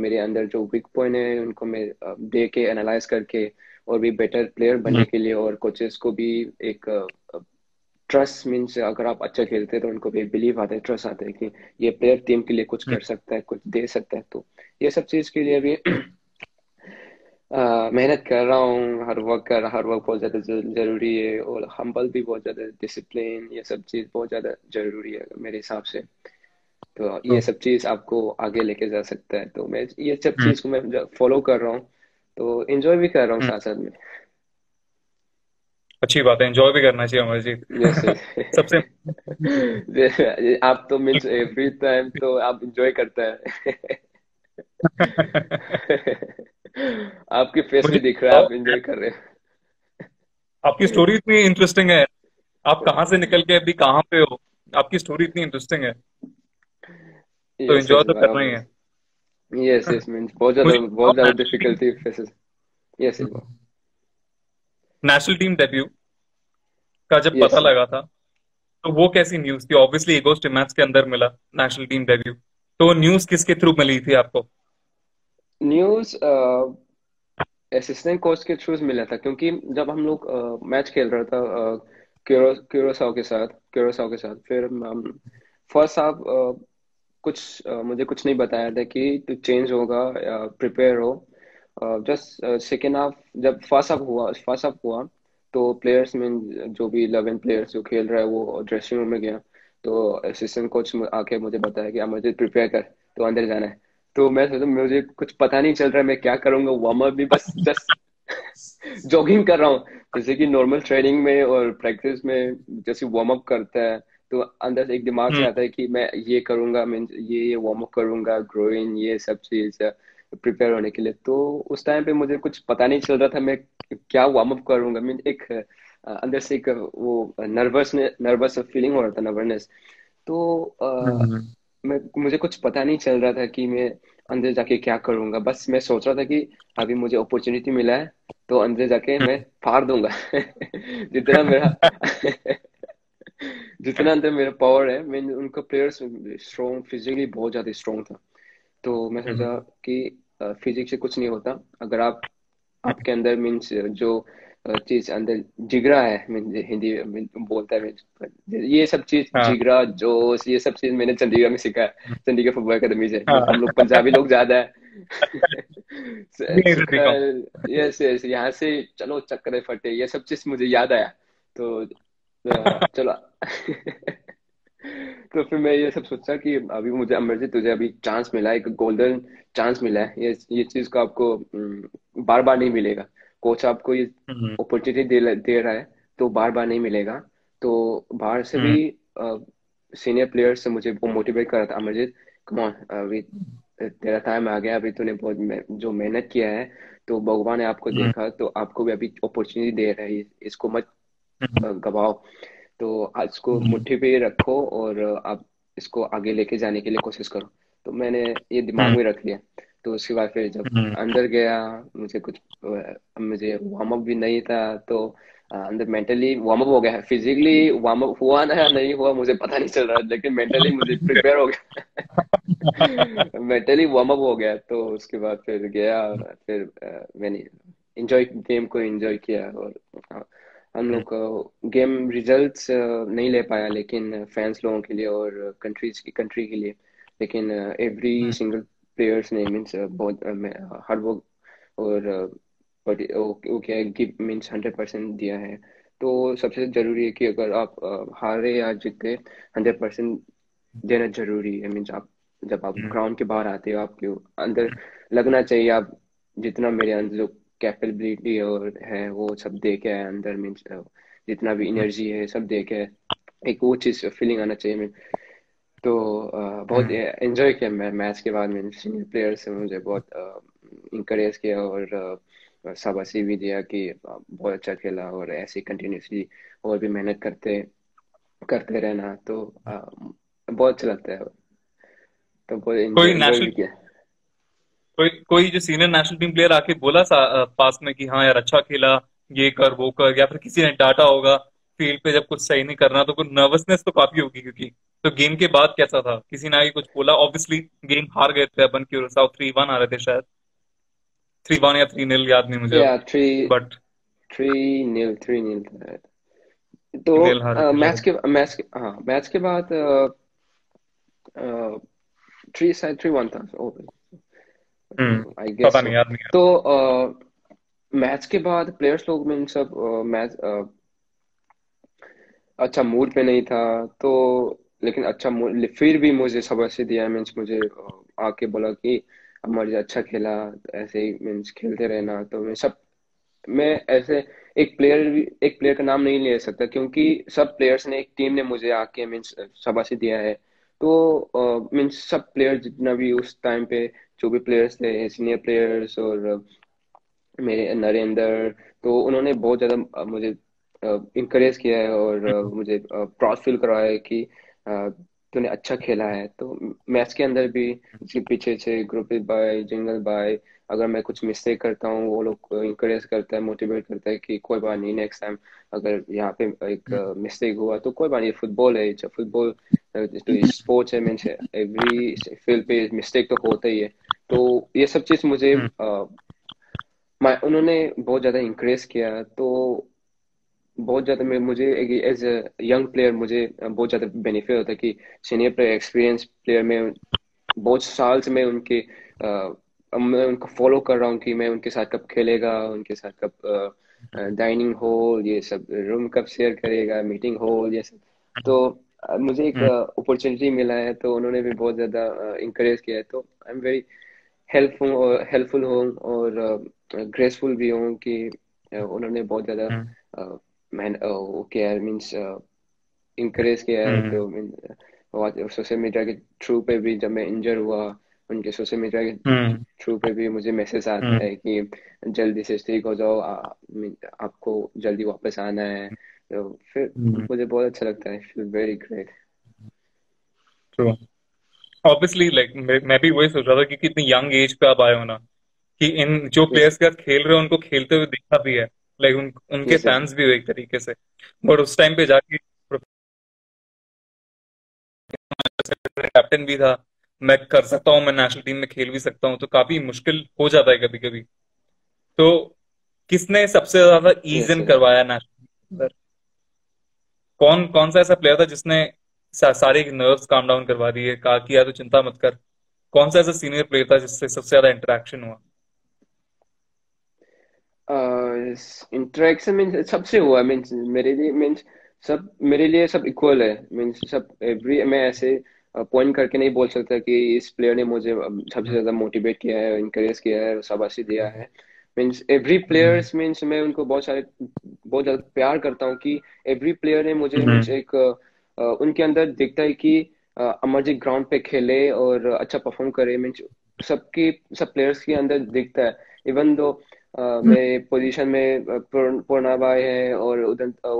मेरे अंदर जो वीक पॉइंट है उनको मैं uh, दे के एनालाइज करके और भी बेटर प्लेयर बनने के लिए और कोचेस को भी एक uh, ट्रस्ट मीन्स अगर आप अच्छा खेलते हैं तो उनको भी बिलीव आता है, ट्रस्ट आता है कि ये प्लेयर टीम के लिए कुछ कर सकता है, कुछ दे सकता है। तो ये सब चीज के लिए भी मेहनत कर रहा हूँ, हर वक्त कर हर वक्त बहुत ज्यादा जरूरी है और हम्बल भी बहुत ज्यादा, डिसिप्लिन, ये सब चीज बहुत ज्यादा जरूरी है मेरे हिसाब से। तो ये सब चीज आपको आगे लेके जा सकता है। तो मैं ये सब चीज को मैं फॉलो कर रहा हूँ तो एंजॉय भी कर रहा हूँ साथ साथ में। अच्छी बात है, एंजॉय भी करना चाहिए अमरजीत। yes, सबसे आप तो मींस एवरी टाइम तो आप एंजॉय करता है। आपके फेस में दिख रहा है आप एंजॉय कर रहे हैं। आपकी स्टोरी इतनी इंटरेस्टिंग है, आप कहाँ से निकल के अभी कहाँ पे हो, आपकी स्टोरी इतनी इंटरेस्टिंग है तो एंजॉय तो करना ही है। यस यस मींस बहुत ज्यादा बहुत ज्यादा difficulty faces. Yes national team debut का जब yes. पता लगा था तो वो कैसी न्यूज थी? ऑब्वियसली इगोर स्टिमैच के अंदर मिला नेशनल टीम डेब्यू, तो न्यूज किसके थ्रू मिली थी आपको? न्यूज असिस्टेंट कोच के थ्रू मिला था क्योंकि जब हम लोग uh, मैच खेल रहा था uh, क्यूरो, क्यूरो साव के साथ क्यूरो साव के साथ फिर फर्स्ट साहब uh, कुछ uh, मुझे कुछ नहीं बताया था कि तो चेंज होगा, प्रिपेयर uh, हो। जस्ट सेकेंड हाफ जब फर्स्ट हाफ हुआ फर्स्ट हाफ हुआ तो प्लेयर्स में जो भी इलेवन प्लेयर्स जो खेल रहा है वो ड्रेसिंग रूम में गया तो असिस्टेंट कोच आके मुझे बताया कि अमरजीत प्रिपेयर कर, तो अंदर जाना है। तो मैं सोचा मुझे कुछ पता नहीं चल रहा है मैं क्या करूंगा, वार्म अप भी बस जस्ट जॉगिंग कर रहा हूँ जैसे कि नॉर्मल ट्रेनिंग में और प्रैक्टिस में जैसे वार्म अप करता है तो अंदर से एक दिमाग से आता है कि मैं ये करूंगा, मैं ये ये वार्म अप करूंगा, ग्रोइन, ये सब चीज प्रिपेयर होने के लिए। तो उस टाइम पे मुझे कुछ पता नहीं चल रहा था मैं क्या वार्म अप करूंगा, मीन एक अंदर से एक वो नर्वस नर्वस फीलिंग हो रहा था, नर्वसनेस। तो आ, मैं मुझे कुछ पता नहीं चल रहा था कि मैं अंदर जाके क्या करूंगा, बस मैं सोच रहा था कि अभी मुझे अपॉर्चुनिटी मिला है तो अंदर जाके मैं फाड़ दूंगा। जितना मेरा जितना अंदर मेरा पावर है, मीन उनका प्लेयर्स स्ट्रॉन्ग, फिजिकली बहुत ज्यादा स्ट्रॉन्ग था। तो मैं सोचा कि फिजिक्स से कुछ नहीं होता, अगर आप आपके अंदर मीन्स जो चीज अंदर जिगरा है, हिंदी में बोलता है ये सब चीज जिगरा, जोश, ये सब चीज मैंने चंडीगढ़ में सीखा है, चंडीगढ़ फुटबॉल अकेडमी से। हम लोग पंजाबी लोग ज्यादा है। यस यस यहाँ से चलो चक्कर फटे, ये सब चीज मुझे याद आया। तो चलो तो फिर मैं ये सब सोचा कि अभी मुझे अमरजीत तुझे अभी चांस मिला है, एक गोल्डन चांस मिला है, ये ये चीज का आपको बार बार नहीं मिलेगा, कोच आपको ये अपॉर्चुनिटी दे, दे रहा है तो बार बार नहीं मिलेगा। तो बाहर से भी सीनियर प्लेयर से मुझे वो मोटिवेट कर रहा था, अमरजीत कम ऑन, अभी तेरा टाइम आ गया, अभी तूने बहुत जो मेहनत किया है तो भगवान ने आपको देखा, तो आपको भी अभी अपॉर्चुनिटी दे रहा है, इसको मत गवाओ, तो आज को मुट्ठी पे रखो और आप इसको आगे लेके जाने के लिए कोशिश करो। तो मैंने ये दिमाग में रख लिया। तो उसके बाद फिर जब अंदर गया, मुझे कुछ मुझे वार्म अप भी नहीं था तो अंदर मेंटली वार्म अप हो गया, फिजिकली वार्म अप हुआ ना नहीं हुआ मुझे पता नहीं चल रहा, लेकिन मेंटली मुझे प्रिपेयर हो गया। मेंटली वार्म अप हो गया। तो उसके बाद फिर गया, फिर मैंने एंजॉय गेम को एंजॉय किया और हम लोग गेम रिजल्ट्स नहीं ले पाया लेकिन फैंस लोगों के लिए और कंट्रीज की कंट्री के लिए, लेकिन एवरी सिंगल प्लेयर्स ने मीन्स बहुत हार्ड वर्क और okay give means hundred percent दिया है। तो सबसे जरूरी है कि अगर आप हारे या जीते हंड्रेड परसेंट देना जरूरी है, मीन्स आप जब आप ग्राउंड के बाहर आते हो आपके अंदर लगना चाहिए आप जितना मेरे अंदर जो कैपेबिलिटी और है वो सब देके है अंदर, मीन्स जितना भी एनर्जी है सब देके है, एक वो चीज फीलिंग आना चाहिए। मीन तो बहुत एंजॉय किया मैं मैच के बाद, मैंने सीनियर प्लेयर्स से मुझे बहुत इंकरेज किया और शाबाशी भी दिया कि बहुत अच्छा खेला और ऐसे कंटिन्यूसली और भी मेहनत करते करते रहना। तो बहुत अच्छा लगता है तो कोई नेशनल कोई कोई जो सीनियर नेशनल टीम प्लेयर आके बोला पास में कि हाँ यार अच्छा खेला, ये कर वो कर, या फिर किसी ने डांटा होगा फील्ड पे जब कुछ सही नहीं करना, तो कुछ नर्वसनेस तो काफी होगी क्योंकि। तो गेम के बाद कैसा था, किसी ने आगे कुछ बोला? ऑब्वियसली गेम हार गए थे अपन, क्योर साउथ थ्री वन आ रहे थे शायद, थ्री वन या थ्री नील याद नहीं मुझे, but three nil three nil तो मैच के मैच के हाँ मैच के बाद थ्री साइड थ्री वन था आई गेस, पता नहीं याद नहीं। तो मैच के बाद प्लेयर्स लोग में सब मैच अच्छा मूड पे नहीं था, तो लेकिन अच्छा फिर भी मुझे सबसे दिया मीन्स मुझे आके बोला कि अमरजीत अच्छा खेला, ऐसे ही मीन्स खेलते रहना। तो मैं सब मैं ऐसे एक प्लेयर भी एक प्लेयर का नाम नहीं ले सकता क्योंकि सब प्लेयर्स ने एक टीम ने मुझे आके मीन्स शाबाशी दिया है। तो मीन्स uh, सब प्लेयर्स जितना भी उस टाइम पे जो भी प्लेयर्स थे सीनियर प्लेयर्स और मेरे नरेंद्र, तो उन्होंने बहुत ज़्यादा मुझे इंकरेज uh, किया है और uh, मुझे प्राउड फील करवाया है कि uh, तूने अच्छा खेला है। तो मैच के अंदर भी उसके पीछे से गुरप्रीत भाई, जिंगल भाई, अगर मैं कुछ मिस्टेक करता हूँ वो लोग इंकरेज करता है, मोटिवेट करता है कि कोई बात नहीं, नेक्स्ट टाइम अगर यहाँ पे एक मिस्टेक हुआ तो कोई बात नहीं, फुटबॉल है, फुटबॉल स्पोर्ट्स है, मीन्स एवरी फील्ड पे मिस्टेक तो होता ही है। तो ये सब चीज मुझे uh, उन्होंने बहुत ज्यादा इंकरेज किया। तो बहुत ज्यादा मैं मुझे एज ए यंग प्लेयर मुझे बहुत ज्यादा बेनिफिट होता है कि सीनियर प्लेयर एक्सपीरियंस प्लेयर में बहुत साल से मैं उनके uh, मैं उनको फॉलो कर रहा हूँ कि मैं उनके साथ कब खेलेगा, उनके साथ कब डाइनिंग हॉल ये सब रूम कब शेयर करेगा, मीटिंग हॉल ये सब। तो uh, मुझे एक अपॉर्चुनिटी uh, मिला है, तो उन्होंने भी बहुत ज्यादा इंकरेज uh, किया है। तो आई एम वेरी हेल्पफुल और हेल्पफुल हूँ और ग्रेसफुल uh, भी हूँ कि uh, उन्होंने बहुत ज्यादा uh, मैन ओके यार मीन्स इंकरेज किया है। तो मीन्स सोशल मीडिया के थ्रू पे भी जब मैं इंजर हुआ उनके सोशल मीडिया के थ्रू पे भी मुझे मैसेज आता है कि जल्दी से ठीक हो जाओ, आपको जल्दी वापस आना है। तो फिर मुझे बहुत अच्छा लगता है, feel very great. True, obviously like मैं भी वही सोच रहा था कि कितनी यंग एज पे आप आए हो ना, कि इन जो प्लेयर्स के साथ खेल रहे हो उनको खेलते हुए देखा भी है, लाइक like, उन, उनके फैंस भी एक तरीके से, और उस टाइम पे जाके कैप्टन भी था, मैं कर सकता हूँ, मैं नेशनल टीम में खेल भी सकता हूँ, तो काफी मुश्किल हो जाता है कभी कभी। तो किसने सबसे ज्यादा ईज इन करवाया नेशनल, कौन कौन सा ऐसा प्लेयर था जिसने सा, सारे नर्व्स काम डाउन करवा दिए, कहा कि यार तो चिंता मत कर? कौन सा ऐसा सीनियर प्लेयर था जिससे सबसे ज्यादा इंटरेक्शन हुआ? इंटरेक्शन uh, मीन्स सबसे हुआ, मीन्स मेरे लिए मीन्स सब मेरे लिए सब इक्वल है, मीन्स सब एवरी मैं ऐसे पॉइंट uh, करके नहीं बोल सकता कि इस प्लेयर ने मुझे सबसे ज्यादा मोटिवेट किया है, इंकरेज किया है, शाबाशी दिया है। मीन्स एवरी प्लेयर्स मीन्स मैं उनको बहुत सारे बहुत ज्यादा प्यार करता हूँ कि एवरी प्लेयर ने मुझे मीन्स एक uh, उनके अंदर दिखता है कि uh, अमरजीत ग्राउंड पे खेले और अच्छा परफॉर्म करे, मीन्स सबकी सब प्लेयर्स के अंदर दिखता है। इवन दो Uh, मेरे पोजीशन में पूर्णा भाई है और उदंता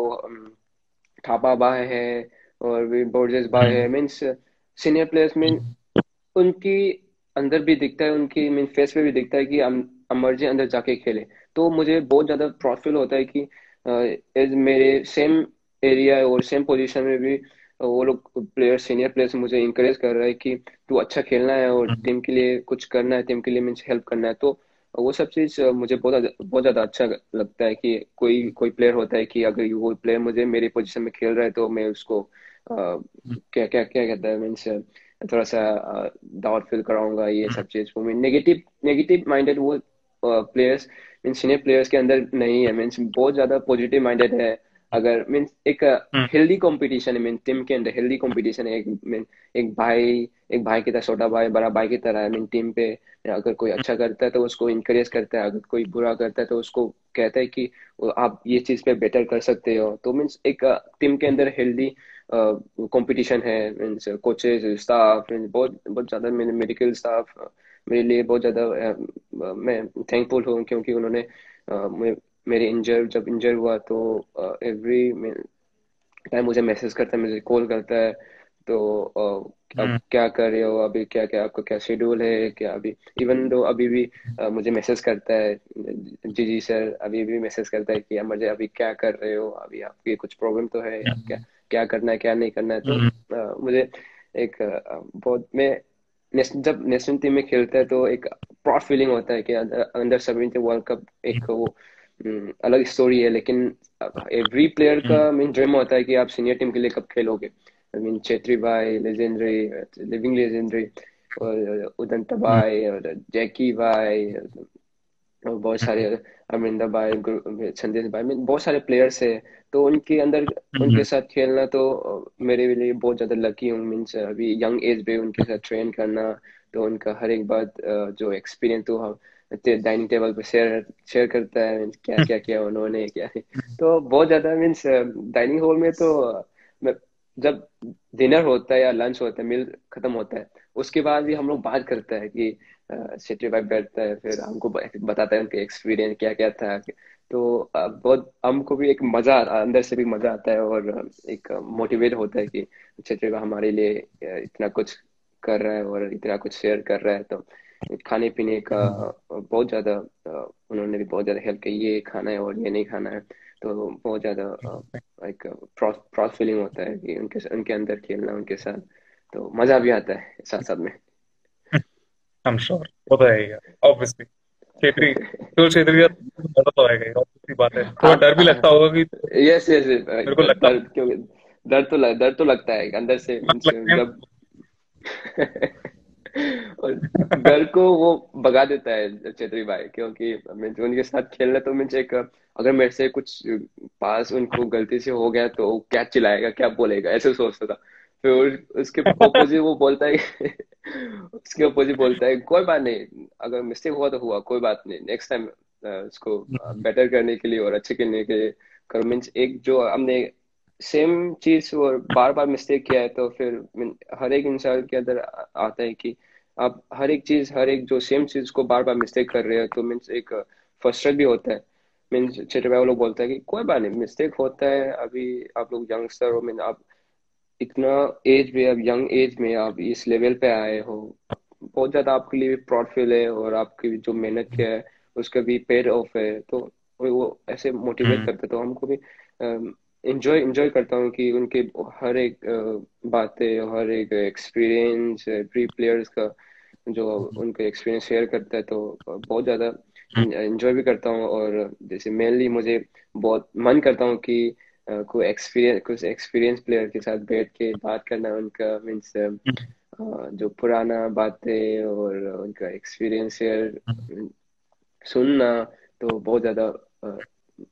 थापा भाई है और भी बोर्जेस भाई है, मीन्स सीनियर प्लेयर्स में उनकी अंदर भी दिखता है, उनकी मीन फेस पे भी दिखता है कि अमरजीत अंदर जाके खेले। तो मुझे बहुत ज्यादा प्राउड फील होता है कि uh, मेरे सेम एरिया और सेम पोजीशन में भी वो लोग प्लेयर सीनियर प्लेयर्स मुझे इंकरेज कर रहा है कि तू अच्छा खेलना है और टीम के लिए कुछ करना है, टीम के लिए मीन्स हेल्प करना है। तो वो सब चीज मुझे बहुत बहुत ज्यादा अच्छा लगता है कि कोई कोई प्लेयर होता है कि अगर वो प्लेयर मुझे मेरे पोजीशन में खेल रहा है तो मैं उसको आ, क्या क्या क्या कहता है मीन्स थोड़ा सा डाउट फील कराऊंगा, ये सब चीज वो नेगेटिव नेगेटिव माइंडेड वो प्लेयर्स मीन्स सीनियर प्लेयर्स के अंदर नहीं है, मीन्स बहुत ज्यादा पॉजिटिव माइंडेड है। अगर मीन्स एक हेल्दी कॉम्पिटिशन है, मीन्स टीम के अंदर हेल्दी कॉम्पिटिशन है, एक एक भाई एक भाई की तरह, छोटा भाई बड़ा भाई की तरह है। मीन टीम पे अगर कोई अच्छा करता है तो उसको इंकरेज करता है, अगर कोई बुरा करता है तो उसको कहता है कि आप ये चीज पे बेटर कर सकते हो। तो मीन्स एक टीम के अंदर हेल्दी कॉम्पिटिशन है, मीन्स कोचेज स्टाफ बहुत बहुत ज्यादा मेडिकल स्टाफ मेरे लिए बहुत ज्यादा मैं थैंकफुल हूँ क्योंकि उन्होंने मेरे इंजर जब इंजर हुआ तो एवरी टाइम मुझे मैसेज करता है, मुझे कॉल करता है। तो अब क्या कर रहे हो अभी, क्या क्या आपका क्या शेड्यूल है, क्या अभी इवन दो अभी भी आ, मुझे मैसेज करता है जी जी सर, अभी भी मैसेज करता है कि मुझे अभी क्या कर रहे हो, अभी आपकी कुछ प्रॉब्लम तो है, क्या क्या करना है क्या नहीं करना है। तो आ, मुझे एक बहुत मैं नेशन, जब नेशनल टीम में खेलता है तो एक प्राउड फीलिंग होता है कि अंडर सेवेंटीन वर्ल्ड कप एक वो अलग स्टोरी है, लेकिन एवरी प्लेयर का मीन ड्रीम होता है कि आप सीनियर टीम के लिए कब खेलोगे। आई मीन छेत्री भाई लेजेंडरी, लिविंग लेजेंडरी, और उदंता भाई और जैकी भाई और बहुत सारे अमरिंदर भाई, संदेश भाई, में बहुत सारे प्लेयर्स है। तो उनके अंदर उनके साथ खेलना तो मेरे लिए बहुत ज्यादा लकी हूँ। मीन्स अभी यंग एज में उनके साथ ट्रेन करना, तो उनका हर एक बात जो एक्सपीरियंस तो हम डाइनिंग टेबल पे शेयर शेयर करता है, मीन्स क्या क्या किया उन्होंने क्या। तो बहुत ज्यादा मीन्स डाइनिंग हॉल में तो जब डिनर होता है या लंच होता है, मील खत्म होता है, उसके बाद भी हम लोग बात करता है कि छेत्री भाई बैठता है फिर हमको बताता है उनके एक्सपीरियंस क्या क्या था। तो बहुत हमको भी एक मजा अंदर से भी मजा आता है और एक मोटिवेट होता है कि छेत्री भाई हमारे लिए इतना कुछ कर रहा है और इतना कुछ शेयर कर रहा है। तो खाने पीने का बहुत ज्यादा उन्होंने भी बहुत ज्यादा हेल्प की, ये खाना है और ये नहीं खाना है। तो बहुत ज्यादा एक प्राउड फीलिंग होता है कि उनके उनके अंदर खेलना उनके साथ, तो मजा भी आता है साथ साथ में। I'm sure होता है यार, obviously छेत्री तो छेत्री का तो आएगा, obviously बात है। थोड़ा डर भी लगता होगा कि yes yes मेरे को लगता है, क्योंकि डर तो डर तो लगता है अंदर से, मतलब डर को वो भगा देता है छेत्री भाई, क्योंकि उनके साथ खेलना तो मुझे अगर मेरे से कुछ पास उनको गलती से हो गया तो क्या चिल्लाएगा क्या बोलेगा ऐसे सोचता था। फिर उसके अपोजिट वो बोलता है उसके अपोजिट बोलता है कोई बात नहीं, अगर मिस्टेक हुआ तो हुआ, कोई बात नहीं, नेक्स्ट टाइम उसको बेटर करने के लिए और अच्छे करने के लिए करो। मीन्स एक जो हमने सेम चीज और बार बार मिस्टेक किया है, तो फिर हर एक इंसान के अंदर आता है कि आप हर एक चीज हर एक जो सेम चीज को बार बार मिस्टेक कर रहे हो, तो मीन्स एक फ्रस्ट्रेट भी होता है। मीन्स छेत्री भाई वो लोग बोलता है कि कोई बात नहीं, मिस्टेक होता है, अभी आप लोग यंगस्टर हो, मीन आप इतना एज में, अब यंग एज में आप इस लेवल पे आए हो, बहुत ज्यादा आपके लिए प्राउड फील है और आपकी जो मेहनत किया है उसका भी पेड ऑफ है। तो वो ऐसे मोटिवेट करते, तो हमको भी एंजॉय एंजॉय करता हूँ कि उनके हर एक बातें, हर एक एक्सपीरियंस, प्री प्लेयर्स का जो उनका एक्सपीरियंस शेयर करता है, तो बहुत ज्यादा एंजॉय भी करता हूँ। और जैसे मेनली मुझे बहुत मन करता हूँ कि को एक्सपीरियंस कुछ एक्सपीरियंस प्लेयर के साथ बैठ के बात करना, उनका मीन्स जो पुराना बातें और उनका एक्सपीरियंस शेयर सुनना, तो बहुत ज्यादा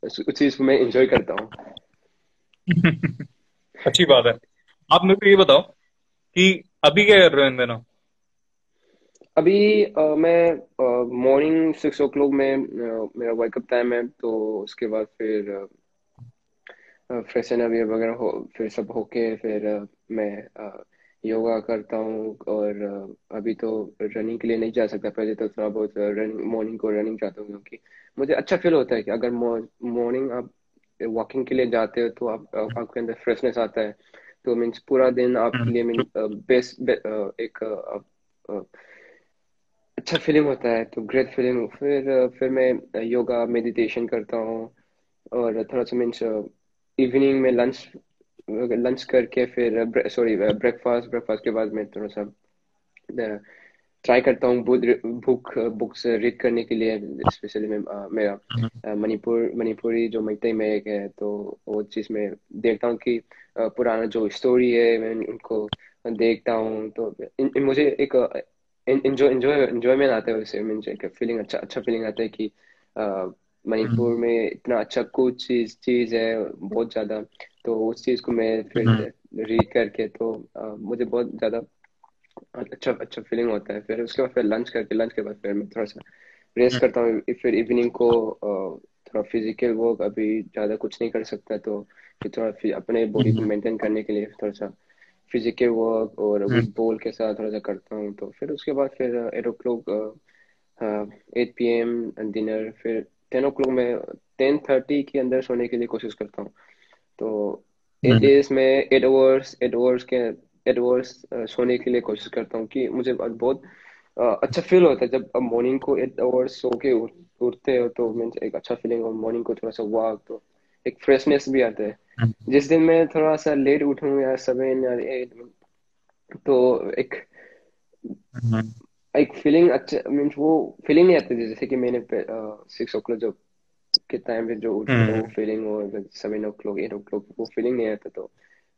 उस चीज को मैं एंजॉय करता हूँ। अच्छी बात है। आप मेरे को ये बताओ कि अभी क्या कर रहे हो इन दिनों? अभी uh, मैं मॉर्निंग सिक्स ओ क्लॉक में uh, मेरा वर्कअप टाइम है, तो उसके बाद फिर uh, फ्रेशन अप वगैरह हो, फिर सब होके फिर मैं योगा करता हूँ। और अभी तो रनिंग के लिए नहीं जा सकता, पहले तो थोड़ा बहुत रनिंग मॉर्निंग को रनिंग जाता हूँ, क्योंकि मुझे अच्छा फील होता है कि अगर मॉर्निंग आप वॉकिंग के लिए जाते हो तो आप आपके अंदर फ्रेशनेस आता है। तो मीन्स पूरा दिन आपके लिए मीन बेस्ट एक अच्छा फीलिंग होता है, तो ग्रेट फीलिंग। फिर फिर मैं योगा मेडिटेशन करता हूँ और थोड़ा सा मीन्स इवनिंग में लंच लंच करके फिर सॉरी ब्रेकफास्ट ब्रेकफास्ट के बाद मैं थोड़ा सा ट्राई करता हूँ बुक बुक्स रीड करने के लिए। स्पेशली मैं मेरा मणिपुर मणिपुरी जो मैते में एक है, तो वो चीज़ मैं देखता हूँ कि पुराना जो स्टोरी है मैं उनको देखता हूँ, तो इन, इन मुझे एक एंजॉय एंजॉय एंजॉयमेंट आता है उससे। मुझे एक फीलिंग अच्छा अच्छा फीलिंग आता है कि मणिपुर में इतना अच्छा कुछ चीज चीज है बहुत ज्यादा, तो उस चीज को मैं फिर रीड करके तो आ, मुझे बहुत ज्यादा अच्छा अच्छा फीलिंग होता है। फिर उसके बाद फिर लंच करके लंच के बाद फिर मैं थोड़ा सा रेस्ट करता हूँ। फिर इवनिंग को थोड़ा फिजिकल वर्क, अभी ज्यादा कुछ नहीं कर सकता, तो फिर थोड़ा अपने बॉडी को मेंटेन करने के लिए थोड़ा सा फिजिकल वर्क और बॉल के साथ थोड़ा सा करता हूँ। तो फिर उसके बाद फिर eight o'clock eight P M dinner, फिर टेन ओ क्लॉक में टेन थर्टी के अंदर सोने के लिए कोशिश करता हूँ। तो एट डेज में एट आवर्स एट आवर्स के एडवर्स सोने के लिए कोशिश करता हूँ कि मुझे बहुत अच्छा फील होता है जब मॉर्निंग को एट आवर्स सो के उठते हो तो मीन्स एक अच्छा फीलिंग, और मॉर्निंग को थोड़ा सा वॉक तो एक फ्रेशनेस भी आता है। जिस दिन मैं थोड़ा सा लेट उठूँ या सेवन या एट तो एक एक फीलिंग अच्छा मीन्स वो फीलिंग नहीं आती जैसे कि मैंने सिक्स ओ क्लॉक जो के टाइम पे जो उठता है वो फीलिंग, और seven o'clock eight o'clock वो फीलिंग नहीं आता। तो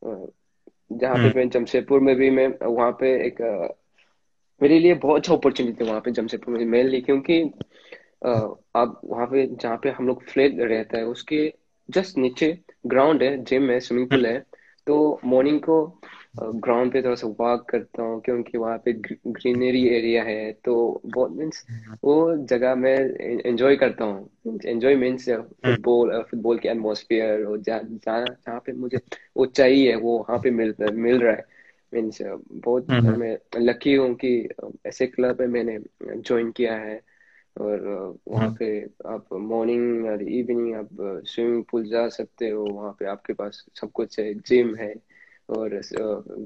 जहाँ पे मैं जमशेदपुर में भी मैं वहाँ पे एक मेरे लिए बहुत अच्छा अपॉर्चुनिटी थी वहाँ पे जमशेदपुर में मेनली क्योंकि आप वहाँ पे जहाँ पे हम लोग फ्लैट रहता है उसके जस्ट नीचे ग्राउंड है, जिम है, स्विमिंग पूल है। तो मॉर्निंग को ग्राउंड पे थोड़ा सा वॉक करता हूँ क्योंकि वहाँ पे ग्रीनरी एरिया है, तो बहुत मीन्स वो जगह मैं एंजॉय करता हूँ। एंजॉय मीन्स फुटबॉल फुटबॉल के एटमोसफियर और जहाँ पे मुझे वो चाहिए वो वहाँ पे मिल मिल रहा है। मीन्स बहुत मैं लकी हूँ कि ऐसे क्लब पे मैंने ज्वाइन किया है, और वहाँ पे आप मॉर्निंग और इवनिंग आप स्विमिंग पूल जा सकते हो, वहाँ पे आपके पास सब कुछ है, जिम है और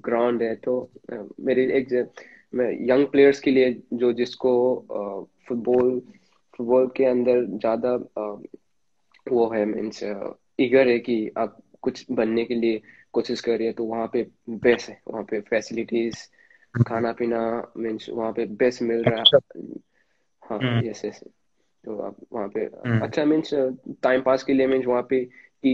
ग्राउंड है। तो मेरे एक मैं यंग प्लेयर्स के लिए जो जिसको फुटबॉल फुटबॉल के अंदर ज़्यादा वो है मीन्स ईगर है कि आप कुछ बनने के लिए कोशिश करिए, तो वहाँ पे बेस्ट है, वहाँ पे फैसिलिटीज खाना पीना मीन्स वहाँ पे बेस्ट मिल रहा है। हाँ यस यस, तो आप वहाँ पे अच्छा मीन्स टाइम पास के लिए मीन्स वहाँ पे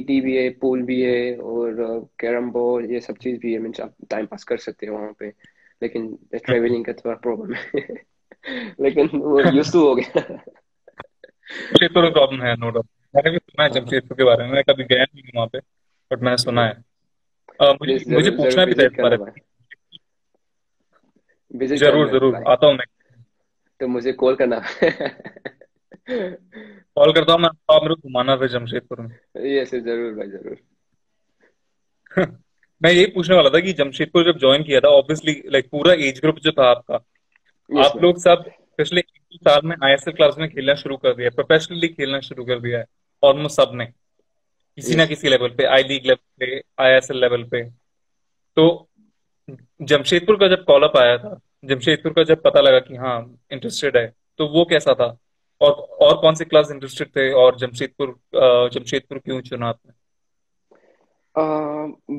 टी भी है, पूल भी है और कैरम बोर्ड ये सब चीज भी है, मीन्स आप टाइम पास कर सकते हैं वहाँ पे। लेकिन ट्रेवलिंग का थोड़ा प्रॉब्लम है लेकिन वो यूज्ड टू हो गया। जमशेदपुर में प्रॉब्लम है नो डाउट, मैंने भी सुना है जमशेदपुर के बारे में, मैं कभी गया नहीं वहाँ पे बट मैंने सुना है। uh, मुझे, जरूर, मुझे जरूर, पूछना भी था इस बारे में, जरूर जरूर आता हूँ मैं, तो मुझे कॉल करना कॉल करता हूँ मैं, आप मेरे को घुमाना फिर जमशेदपुर में। यस जरूर भाई जरूर। मैं यही पूछने वाला था कि जमशेदपुर जब ज्वाइन किया था ऑब्वियसली लाइक पूरा एज ग्रुप जो था आपका yes, आप लोग सब पिछले एक साल में आईएसएल क्लास में खेलना शुरू कर दिया, प्रोफेशनली खेलना शुरू कर दिया है ऑलमोस्ट सब ने किसी yes. ना किसी लेवल पे, आई लीग लेवल पे, आईएसएल लेवल पे। तो जमशेदपुर का जब कॉल अप आया था, जमशेदपुर का जब पता लगा कि हाँ इंटरेस्टेड है, तो वो कैसा था और और कौन से क्लास इंटरेस्टेड थे और जमशेदपुर जमशेदपुर क्यों चुना आपने?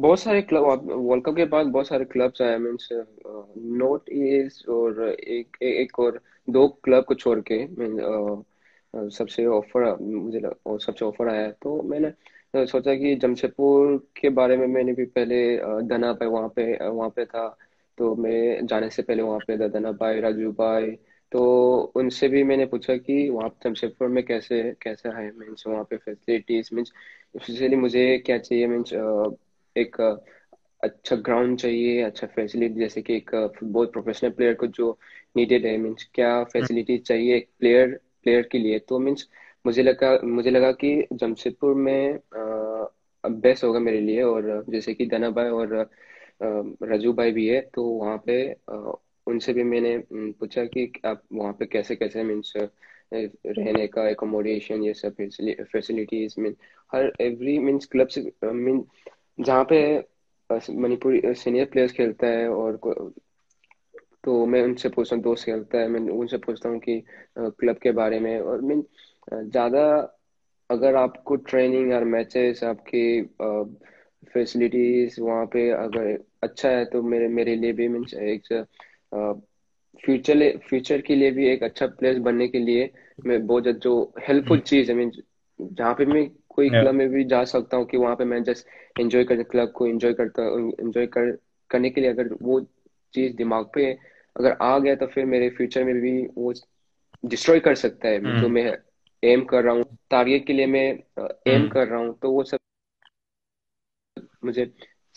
बहुत सारे क्लब वर्ल्ड कप के बाद बहुत सारे क्लब्स आए मीन्स नॉर्थ ईस्ट और एक एक और दो क्लब को छोड़ के मीन्स सबसे ऑफर मुझे और सबसे ऑफर आया, तो मैंने सोचा कि जमशेदपुर के बारे में मैंने भी पहले देना पे वहाँ पे वहाँ पे था, तो मैं जाने से पहले वहाँ पे ददना भाई, राजू भाई, तो उनसे भी मैंने पूछा कि वहाँ जमशेदपुर में कैसे कैसा है मीन्स वहाँ पे फैसिलिटीज मीन्स स्पेशली मुझे क्या चाहिए मीन्स एक अच्छा ग्राउंड चाहिए, अच्छा फैसिलिटी जैसे कि एक फुटबॉल प्रोफेशनल प्लेयर को जो नीडेड है मीन्स क्या फैसिलिटी चाहिए एक प्लेयर प्लेयर के लिए। तो मीन्स मुझे लगा मुझे लगा कि जमशेदपुर में बेस्ट होगा मेरे लिए, और जैसे कि दना भाई और राजू भाई भी है, तो वहाँ पे उनसे भी मैंने पूछा कि आप वहाँ पे कैसे कैसे मीन्स रहने का एकोमोडेशन ये सब फैसिलिटीज मीन हर एवरी मीन्स क्लब से मीन जहाँ पे मणिपुरी सीनियर प्लेयर्स खेलता है, और तो मैं उनसे पूछता हूँ दोस्त खेलता है, मैं उनसे पूछता हूँ कि क्लब के बारे में, और मीन ज़्यादा अगर आपको ट्रेनिंग और मैचेस आपकी फैसिलिटीज वहाँ पे अगर अच्छा है तो मेरे मेरे लिए भी मीन्स एक फ्यूचर फ्यूचर के लिए भी एक अच्छा प्लेयर बनने के लिए मैं बहुत जो हेल्पफुल चीज़ है मीन्स जहाँ पे मैं कोई yeah. क्लब में भी जा सकता हूँ कि वहाँ पे मैं जस्ट एंजॉय कर क्लब को एंजॉय करता एंजॉय कर करने के लिए अगर वो चीज़ दिमाग पे अगर आ गया तो फिर मेरे फ्यूचर में भी वो डिस्ट्रॉय कर सकता है mm. जो मैं एम कर रहा हूँ, टारगेट के लिए मैं एम mm. कर रहा हूँ, तो वो सब मुझे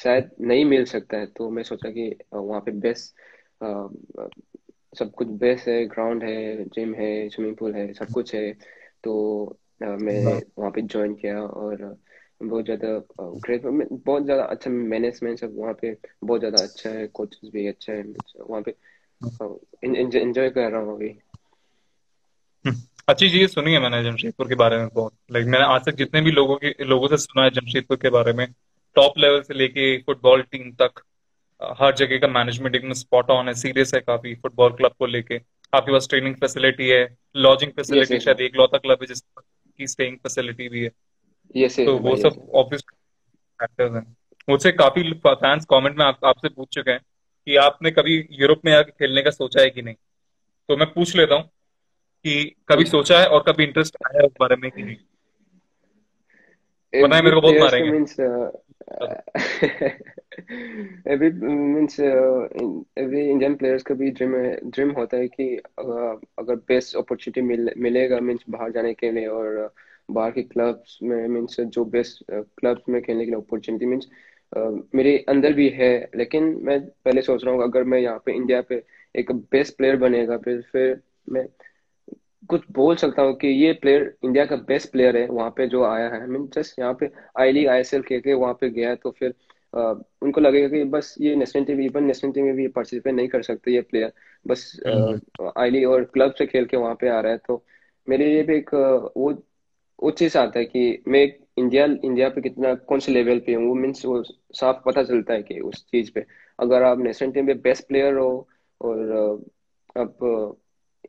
शायद नहीं मिल सकता है। तो मैं सोचा कि वहाँ पे बेस्ट सब कुछ बेस्ट है, ग्राउंड है, जिम है, स्विमिंग पूल है, सब कुछ है, तो आ, मैं वहाँ पे ज्वाइन किया और बहुत ज़्यादा ग्रेट बहुत ज़्यादा अच्छा मैनेजमेंट सब वहाँ पे बहुत ज़्यादा अच्छा है, कोचेस भी अच्छा है, वहाँ पे एंजॉय कर रहा हूँ अभी। अच्छी चीज सुनी है मैंने जमशेदपुर के बारे में बहुत, लाइक मैंने आज तक जितने भी लोगों के लोगों से सुना है जमशेदपुर के बारे में टॉप लेवल से लेके फुटबॉल टीम तक हर जगह का मैनेजमेंट एकदम स्पॉट ऑन है, सीरियस है काफी फुटबॉल क्लब को लेके। आपके पास ट्रेनिंग फैसिलिटी है, लॉजिंग फैसिलिटी, शायद एक लौता क्लब है जिसकी स्टेइंग फैसिलिटी भी है। yes, तो yes, वो yes, सब ऑब्वियसली फैक्टर्स हैं। मुझसे काफी फैंस कमेंट में आप, आपसे पूछ चुके हैं कि आपने कभी यूरोप में आके खेलने का सोचा है कि नहीं, तो मैं पूछ लेता हूँ कि कभी सोचा है और कभी इंटरेस्ट आया है उस बारे में कि नहीं? पता है मेरे को बहुत मारेंगे। अभी मींस अभी इंडियन प्लेयर्स का भी ड्रीम ड्रीम होता है कि अगर बेस्ट अपॉर्चुनिटी मिल, मिलेगा मींस बाहर जाने के लिए और बाहर के क्लब्स में मींस जो बेस्ट क्लब्स में खेलने के लिए अपॉर्चुनिटी मींस मेरे अंदर भी है, लेकिन मैं पहले सोच रहा हूँ अगर मैं यहाँ पे इंडिया पे एक बेस्ट प्लेयर बनेगा फिर फिर मैं कुछ बोल सकता हूँ कि ये प्लेयर इंडिया का बेस्ट प्लेयर है वहाँ पे जो आया है। मीन जस्ट यहाँ पे I League I S L खेल के वहाँ पे गया तो फिर आ, उनको लगेगा कि बस ये national team even national team में भी पार्टिसिपेट नहीं कर सकते ये प्लेयर, बस आई लीग और क्लब से खेल के वहाँ पे आ रहा है। तो मेरे लिए भी एक वो वो चीज़ आता है कि मैं इंडिया इंडिया पे कितना कौन से लेवल पे हूँ, वो मीन्स वो साफ पता चलता है कि उस चीज़ पे अगर आप नेशनल टीम में बेस्ट प्लेयर हो और आप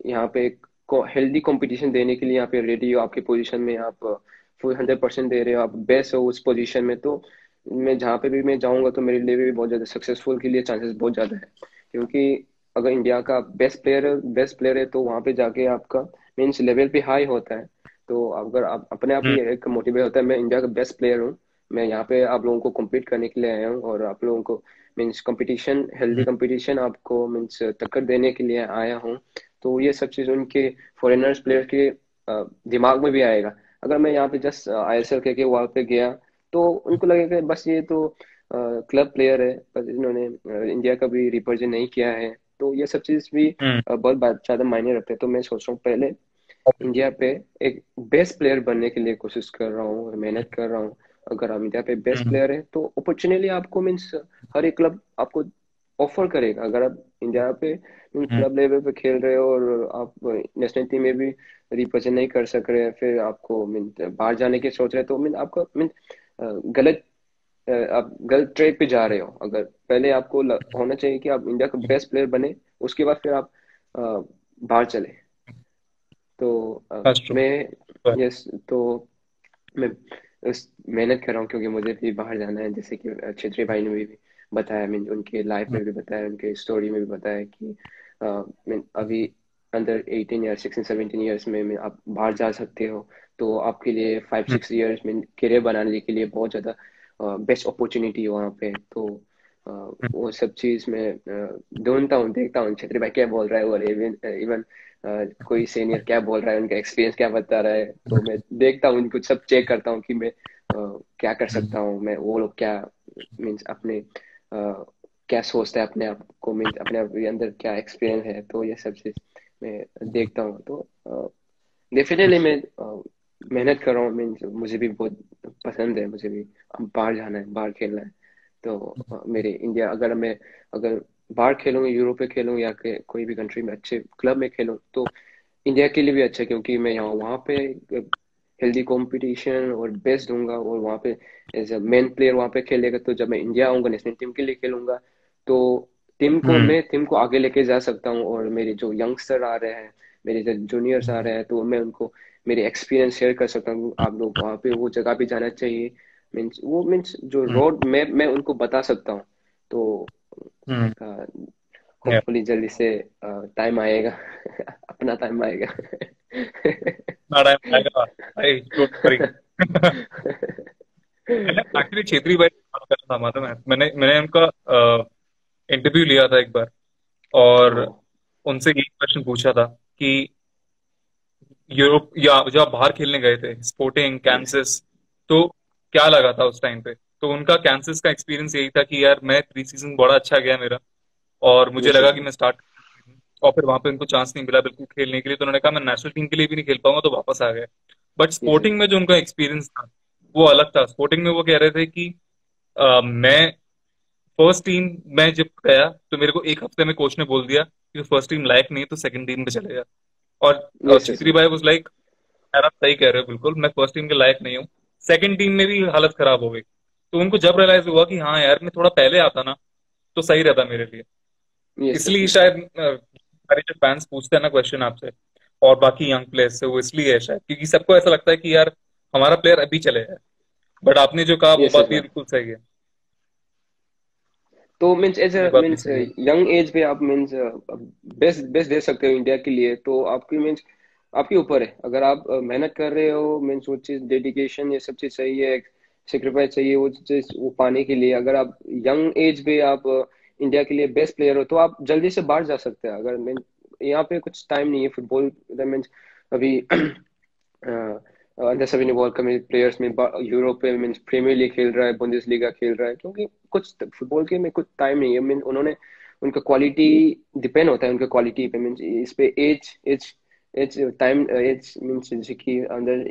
यहाँ पे एक को हेल्दी कंपटीशन देने के लिए यहाँ पे रेडी हो, आपके पोजीशन में आप फुल हंड्रेड परसेंट दे रहे हो, आप बेस्ट हो उस पोजीशन में, तो मैं जहाँ पे भी मैं जाऊँगा तो मेरे लिए भी बहुत ज़्यादा सक्सेसफुल के लिए चांसेस बहुत ज़्यादा है, क्योंकि अगर इंडिया का बेस्ट प्लेयर बेस्ट प्लेयर है तो वहाँ पे जाके आपका मीन्स लेवल पे हाई होता है। तो अगर आप अपने आप ही एक मोटिवेट होता है मैं इंडिया का बेस्ट प्लेयर हूँ, मैं यहाँ पे आप लोगों को कम्पीट करने के लिए आया हूँ और आप लोगों को मीन्स कम्पिटिशन हेल्दी कम्पिटिशन आपको मीन्स टक्कर देने के लिए आया हूँ। तो ये सब चीज उनके फॉरेनर्स प्लेयर के दिमाग में भी आएगा। अगर मैं यहाँ पे जस्ट आई एस एल के वहाँ पे गया तो उनको लगेगा बस ये तो क्लब प्लेयर है, बस इन्होंने इंडिया का भी रिप्रेजेंट नहीं किया है। तो ये सब चीज भी बहुत ज्यादा मायने रखते हैं। तो मैं सोच रहा हूँ पहले इंडिया पे एक बेस्ट प्लेयर बनने के लिए कोशिश कर रहा हूँ और मेहनत कर रहा हूँ। अगर आप इंडिया पे बेस्ट प्लेयर है तो अपॉर्चुनिटी आपको मीन्स हर एक क्लब आपको ऑफर करेगा। अगर आप इंडिया पे क्लब लेवल पे खेल रहे हो और आप नेशनल टीम में भी रिप्रेजेंट नहीं कर सक रहे, फिर आपको मीन बाहर जाने के सोच रहे तो मीन आपका मीन गलत आप गलत ट्रैक पे जा रहे हो। अगर पहले आपको ल, होना चाहिए कि आप इंडिया का बेस्ट प्लेयर बने, उसके बाद फिर आप बाहर चले। तो मैं यस तो मैं मेहनत कर रहा हूँ क्योंकि मुझे भी बाहर जाना है, जैसे कि छेत्री भाई ने भी बताया, मीन उनके लाइफ में भी बताया, उनके स्टोरी में भी बताया कि मीन अभी under eighteen years sixteen seventeen years में आप बाहर जा सकते हो। तो आपके लिए फाइव सिक्स ईयर्स में करियर बनाने के लिए बहुत ज़्यादा बेस्ट अपॉर्चुनिटी है वहाँ पे। तो वो सब चीज़ में ढूंढता हूँ, देखता हूँ छेत्री भाई क्या बोल रहा है और इवन इवन कोई सीनियर क्या बोल रहा है, उनका एक्सपीरियंस क्या बता रहा है। तो मैं देखता हूँ, उनको सब चेक करता हूँ कि मैं क्या कर सकता हूँ, मैं वो लोग क्या मीन्स अपने Uh, क्या सोचता है अपने आप को, मीन्स अपने आप के अंदर क्या एक्सपीरियंस है। तो ये सब चीज मैं देखता हूँ। तो डेफिनेटली uh, मैं uh, मेहनत कर रहा हूँ। मीन्स मुझे भी बहुत पसंद है, मुझे भी बाहर जाना है, बाहर खेलना है। तो uh, मेरे इंडिया अगर मैं अगर बाहर खेलूँ, यूरोप में खेलूँ या के कोई भी कंट्री में अच्छे क्लब में खेलूँ तो इंडिया के लिए भी अच्छा है, क्योंकि मैं यहाँ वहाँ पे हेल्दी कंपटीशन और बेस्ट दूंगा और वहाँ पे एज अ मेन प्लेयर वहाँ पे खेलेगा। तो जब मैं इंडिया आऊंगा, नेशनल टीम के लिए खेलूंगा, तो टीम को मैं टीम को आगे लेके जा सकता हूँ। और मेरे जो यंगस्टर आ रहे हैं, मेरे जो जूनियर्स आ रहे हैं, तो मैं उनको मेरे एक्सपीरियंस शेयर कर सकता हूँ। आप लोग वहाँ पे वो जगह पे जाना चाहिए, मीन्स वो मीन्स जो रोड मैप मैं उनको बता सकता हूँ। तो होपफुली जल्दी से टाइम आएगा, अपना टाइम आएगा। एक्चुअली छेत्री भाई था, मैंने मैंने उनका इंटरव्यू लिया था एक बार और उनसे एक क्वेश्चन पूछा था कि यूरोप या जब आप बाहर खेलने गए थे स्पोर्टिंग कैंसस, तो क्या लगा था उस टाइम पे? तो उनका कैंसस का एक्सपीरियंस यही था कि यार मैं प्री सीजन बड़ा अच्छा गया मेरा और मुझे लगा कि मैं स्टार्ट और फिर वहां पे उनको चांस नहीं मिला बिल्कुल खेलने के लिए। तो उन्होंने कहा मैं नेशनल टीम के लिए भी नहीं खेल पाऊंगा, तो वापस आ गए। बट स्पोर्टिंग में जो उनका एक्सपीरियंस था वो अलग था। स्पोर्टिंग में वो कह रहे थे कि आ, मैं फर्स्ट टीम में जब गया तो मेरे को एक हफ्ते में कोच ने बोल दिया कि फर्स्ट टीम लायक नहीं है तो सेकंड टीम पे चले जा। और छेत्री भाई वाज लाइक आप सही कह रहे हो, बिल्कुल मैं फर्स्ट टीम के लायक नहीं हूँ, सेकंड टीम में भी हालत खराब हो गई। तो उनको जब रियलाइज हुआ कि हाँ यार मैं थोड़ा पहले आता ना तो सही रहता मेरे लिए। इसलिए शायद सारे जो फैंस पूछते हैं ना क्वेश्चन आपसे और बाकी यंग प्लेयर्स से, वो इसलिए है शायद क्योंकि सबको ऐसा लगता है कि यार हमारा प्लेयर अभी चले जाए, बट आपने जो कहा वो बात बिल्कुल सही है। तो means age means young age पे आप मीन्स बेस्ट बेस्ट दे सकते हो इंडिया के लिए, तो आपकी मीन्स आपके ऊपर है। अगर आप मेहनत कर रहे हो मीन्स वो चीज डेडिकेशन ये सब चीज सही है, सेक्रीफाइस चाहिए वो चीज वो पाने के लिए। अगर आप यंग एज पे आप इंडिया के लिए बेस्ट प्लेयर हो तो आप जल्दी से बाहर जा सकते हैं। अगर मीन्स यहाँ पे कुछ टाइम नहीं है फुटबॉल मीन्स अभी under seven world cup players में यूरोप में मीन्स प्रीमियर लीग खेल रहा है, बुंदेस लीगा खेल रहा है, क्योंकि कुछ फुटबॉल के में कुछ टाइम नहीं है। मीन उन्होंने उनका क्वालिटी डिपेंड होता है उनका क्वालिटी पे मीन्स इस पे age age age time age means जैसे कि अंदर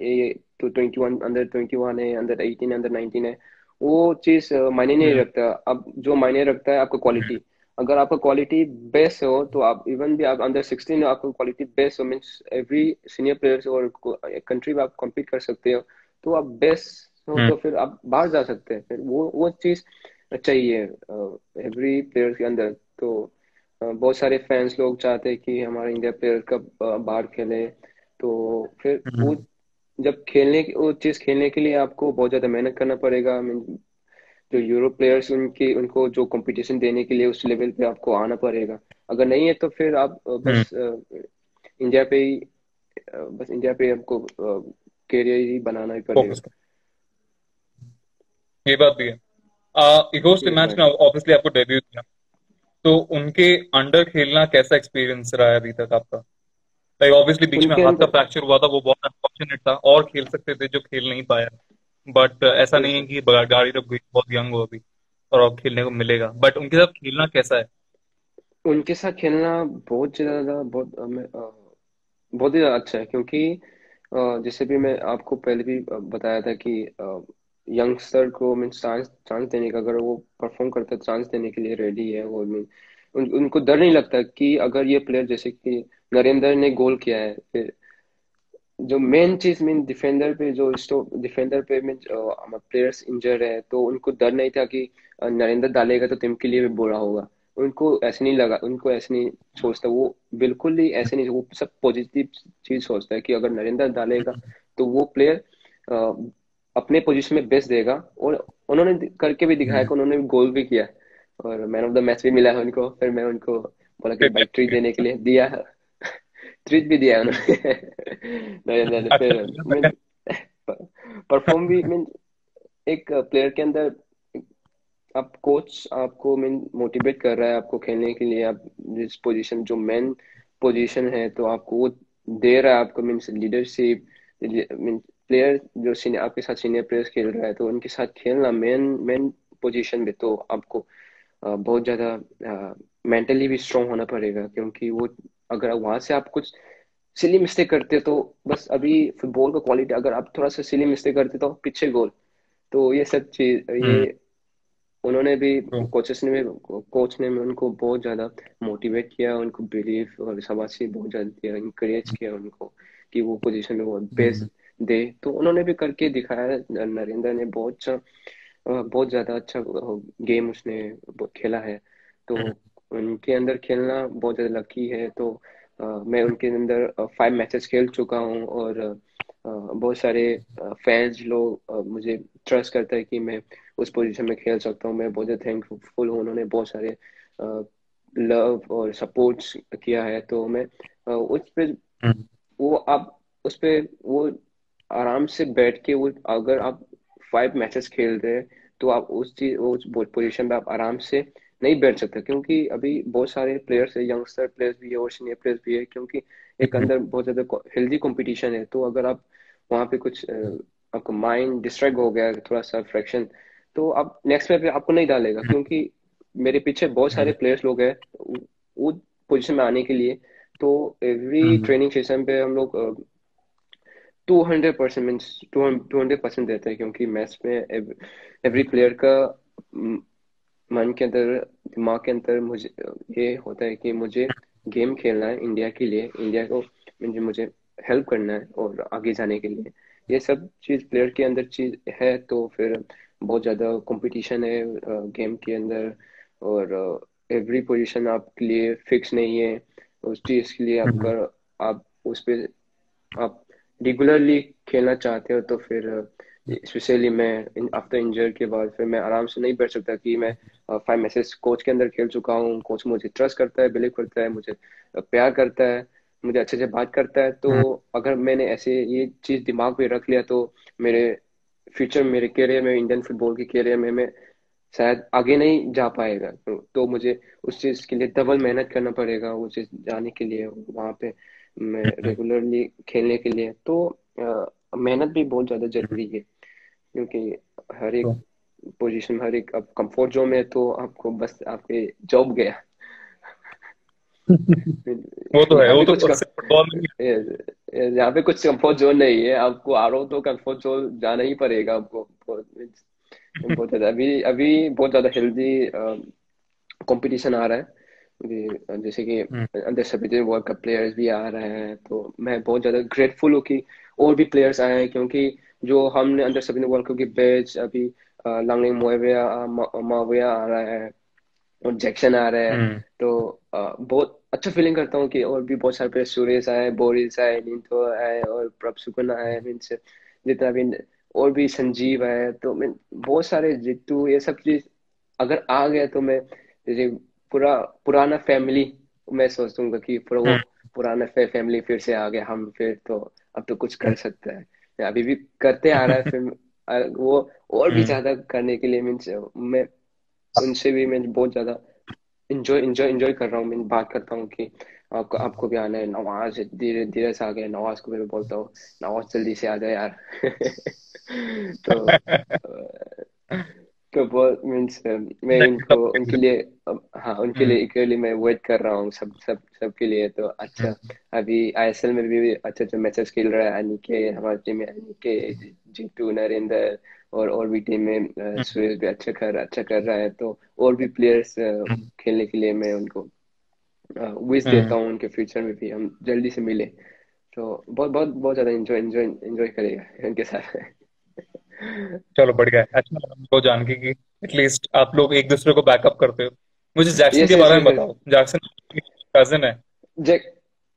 तो ट्वेंटी वन अंदर ट्वेंटी वन है, अंदर एटीन अंदर नाइनटीन है, वो चीज मायने नहीं रखता। अब जो मायने रखता है आपका क्वालिटी, अगर आपका क्वालिटी बेस्ट हो तो आप इवन भी आप अंडर सिक्सटीन हो आपका क्वालिटी बेस्ट हो मीन्स एवरी सीनियर प्लेयर्स और कंट्री में आप कम्पीट कर सकते हो, तो आप बेस्ट हो तो फिर आप बाहर जा सकते हैं। फिर वो वो चीज चाहिए एवरी प्लेयर के अंदर। तो बहुत सारे फैंस लोग चाहते हैं कि हमारे इंडिया प्लेयर कब बाहर खेले, तो फिर वो जब खेलने वो चीज खेलने के लिए आपको बहुत ज्यादा मेहनत करना पड़ेगा। जो यूरोप प्लेयर्स उनकी उनको जो कंपटीशन देने के लिए उस लेवल पे आपको आना पड़ेगा। अगर नहीं है तो फिर आप बस इंडिया पे ही बस इंडिया पे आपको कैरियर ही बनाना ही पड़ेगा। ये बात भी है। इगोर स्टिमैच में ऑब्वियसली आपको डेब्यू किया, तो उनके अंडर खेलना कैसा एक्सपीरियंस रहा है अभी तक आपका? लाइक ऑब्वियसली बीच में हाथ का फ्रैक्चर हुआ था, वो बहुत अनफॉर्चुनेट था, और खेल सकते थे जो खेल नहीं पाया, बट ऐसा नहीं है कि गाड़ी तो बहुत यंग हो अभी और अब खेलने को मिलेगा, बट उनके साथ खेलना कैसा है? उनके साथ खेलना बहुत ज्यादा बहुत बहुत ही ज्यादा अच्छा है, क्योंकि जैसे भी मैं आपको पहले भी बताया था कि यंगस्टर को मीन चांस चांस देने का, अगर वो परफॉर्म करता है चांस देने के लिए रेडी है वो मीन उन, उनको डर नहीं लगता कि अगर ये प्लेयर जैसे कि नरेंद्र ने गोल किया है। फिर जो मेन चीज मीन डिफेंडर पे जो डिफेंडर पे मीन हमारे प्लेयर्स इंजर्ड है, तो उनको डर नहीं था कि नरेंद्र डालेगा तो टीम के लिए भी बुरा होगा, उनको ऐसे नहीं लगा, उनको ऐसे नहीं सोचता, वो बिल्कुल ही ऐसे नहीं, वो सब पॉजिटिव चीज सोचता है कि अगर नरेंद्र डालेगा तो वो प्लेयर अपने पोजीशन में बेस्ट देगा, और उन्होंने करके भी दिखाया कि उन्होंने गोल भी किया और मैन ऑफ द मैच भी मिला है उनको। फिर मैं उनको बोला कि भाई ट्रीट देने के लिए दिया, ट्रीट भी दिया उन्होंने नरेंद्र। फिर परफॉर्म भी मीन एक प्लेयर के अंदर आप कोच आपको मीन मोटिवेट कर रहा है आपको खेलने के लिए, आप जिस पोजीशन जो मेन पोजीशन है तो आपको वो दे रहा है, आपको मीन्स लीडरशिप मीन प्लेयर जो सीनियर आपके साथ सीनियर प्लेयर्स खेल रहा है तो उनके साथ खेलना मेन मेन पोजीशन में, तो आपको बहुत ज्यादा मेंटली भी स्ट्रांग होना पड़ेगा, क्योंकि वो अगर वहां से आप कुछ सिली मिस्टेक करते तो बस अभी फुटबॉल का क्वालिटी, अगर आप थोड़ा सा सिली मिस्टेक करते तो पीछे गोल। तो ये सब चीज ये उन्होंने भी कोचेस ने भी कोच ने भी उनको बहुत ज्यादा मोटिवेट किया, उनको बिलीफ और शाबाशी बहुत ज्यादा दिया, इंकरेज किया उनको कि वो पोजीशन में वो बेस्ट दे, तो उन्होंने भी करके दिखाया। नरेंद्र ने बहुत अच्छा बहुत ज्यादा अच्छा गेम उसने खेला है, तो उनके अंदर खेलना बहुत ज्यादा लकी है। तो आ, मैं उनके अंदर फाइव मैचेस खेल चुका हूँ, और आ, बहुत सारे फैंस लोग मुझे ट्रस्ट करता है कि मैं उस पोजीशन में खेल सकता हूँ, मैं बहुत ज्यादा थैंकफुल हूँ। उन्होंने बहुत सारे आ, लव और सपोर्ट्स किया है, तो मैं आ, उस पर वो आप उस पर वो आराम से बैठ के वो अगर आप फाइव मैचेस खेल रहे हैं तो आप उस चीज उस पोजीशन पे आप आराम से नहीं बैठ सकते, क्योंकि अभी बहुत सारे प्लेयर्स है, यंगस्टर प्लेयर्स भी है और सीनियर प्लेयर्स भी है, क्योंकि एक अंदर बहुत ज्यादा हेल्दी कंपटीशन है। तो अगर आप वहाँ पे कुछ आपका माइंड डिस्ट्रैक्ट हो गया थोड़ा सा फ्रैक्शन, तो आप नेक्स्ट मैच पे आपको नहीं डालेगा, क्योंकि मेरे पीछे बहुत सारे प्लेयर्स लोग हैं वो पोजीशन में आने के लिए। तो एवरी ट्रेनिंग सेशन पे हम लोग two hundred percent means two two hundred percent देते हैं, क्योंकि मैच में एवरी प्लेयर का मन के अंदर दिमाग के अंदर मुझे ये होता है कि मुझे गेम खेलना है इंडिया के लिए, इंडिया को मुझे मुझे हेल्प करना है और आगे जाने के लिए, ये सब चीज प्लेयर के अंदर चीज है। तो फिर बहुत ज्यादा कंपटीशन है गेम के अंदर, और एवरी पोजीशन आपके लिए फिक्स नहीं है, उस चीज के लिए आपका आप उस पर आप रेगुलरली खेलना चाहते हो तो फिर स्पेशली मैं आफ्टर इंजरी के बाद फिर मैं आराम से नहीं बैठ सकता कि मैं फाइव मैसेज कोच के अंदर खेल चुका हूँ, कोच मुझे ट्रस्ट करता है, बिलीव करता है, मुझे प्यार करता है, मुझे अच्छे से बात करता है, तो अगर मैंने ऐसे ये चीज दिमाग में रख लिया तो मेरे फ्यूचर मेरे करियर में इंडियन फुटबॉल के करियर में मैं शायद आगे नहीं जा पाएगा, तो मुझे उस चीज के लिए डबल मेहनत करना पड़ेगा, वो चीज जाने के लिए वहाँ पे मैं रेगुलरली खेलने के लिए। तो मेहनत भी बहुत ज्यादा जरूरी है क्योंकि हर एक पोजीशन हर एक आप कंफर्ट जोन में तो आपको बस आपके जॉब गया। वो तो है, वो तो फुटबॉल में यहाँ पे कुछ कंफर्ट जोन नहीं है, आपको आ रहा हो तो कंफर्ट जोन जाना ही पड़ेगा आपको। बहुत ज्यादा अभी अभी बहुत ज्यादा हेल्दी कंपटीशन आ रहा है, जैसे कि under seventeen world cup players भी आ रहे हैं, तो मैं बहुत ज्यादा ग्रेटफुल हूँ कि और भी प्लेयर्स आए हैं, क्योंकि जो हमने अंडर सेवनटीन वर्ल्ड कप की बैच अभी लांगलिंग मोविया माविया आ रहा है और जैक्सन आ रहा है, तो बहुत अच्छा फीलिंग करता हूँ कि और भी बहुत सारे प्लेयर सुरेश आए, बोरिस आए, निंथो आए और प्रभसुकन आए, मीन्स जितना भी और भी संजीव है, तो मैं बहुत सारे जितू ये सब चीज अगर आ गया तो मैं जैसे पूरा पुराना फैमिली मैं सोचूंगा कि पूरा वो पुराना फे, फैमिली फिर से आ गया हम, फिर तो अब तो कुछ कर सकता है, अभी भी करते आ रहा है, फिर वो और भी ज्यादा करने के लिए मीन्स मैं उनसे भी मैं बहुत ज्यादा इंजॉय इंजॉय इंजॉय कर रहा हूँ। मैं बात करता हूँ कि आपको आपको भी आना है, नवाज धीरे धीरे से आ गए, नवाज को मैं बोलता हूँ नवाज जल्दी से आ जाए यार। तो तो बहुत मीन्स मैं उनको उनके लिए हाँ उनके लिए इक्वली मैं वेट कर रहा हूँ सब सब सबके लिए। तो अच्छा अभी आईएसएल में भी अच्छे अच्छे मैचेस खेल रहा है अनिके, हमारी टीम में अनिके, जीतू, नरेंद्र और और भी टीम में सुरेश भी अच्छा कर अच्छा कर रहा है, तो और भी प्लेयर्स खेलने के लिए मैं उनको विश देता हूँ उनके फ्यूचर में भी हम जल्दी से मिले, तो बहुत बहुत बहुत ज्यादा एंजॉय एंजॉय एंजॉय करेगा उनके साथ। चलो बढ़िया है, अच्छा लगा मुझको जान के कि एटलीस्ट आप लोग एक दूसरे को बैकअप करते हो। मुझे जैक्सन yes, के yes, बारे में बताओ, जैक्सन कजिन है।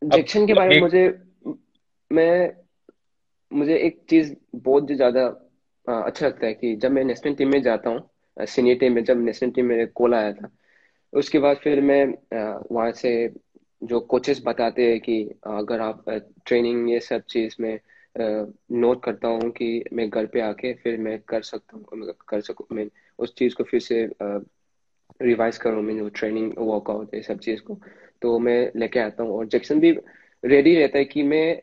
जैक्सन के बारे में मुझे मैं मुझे एक चीज बहुत ज्यादा अच्छा लगता है कि जब मैं नेशनल टीम में जाता हूँ सीनियर टीम में, जब नेशनल टीम में कॉल आया था उसके बाद फिर मैं वहाँ से जो कोचेस बताते हैं कि अगर आप ट्रेनिंग ये सब चीज में नोट करता हूँ कि मैं घर पे आके फिर मैं कर सकता हूँ कर सकूँ मैं उस चीज को फिर से रिवाइज करूँ, मैं जो ट्रेनिंग वर्कआउट ये सब चीज को तो मैं लेके आता हूँ। और जैक्सन भी रेडी रहता है कि मैं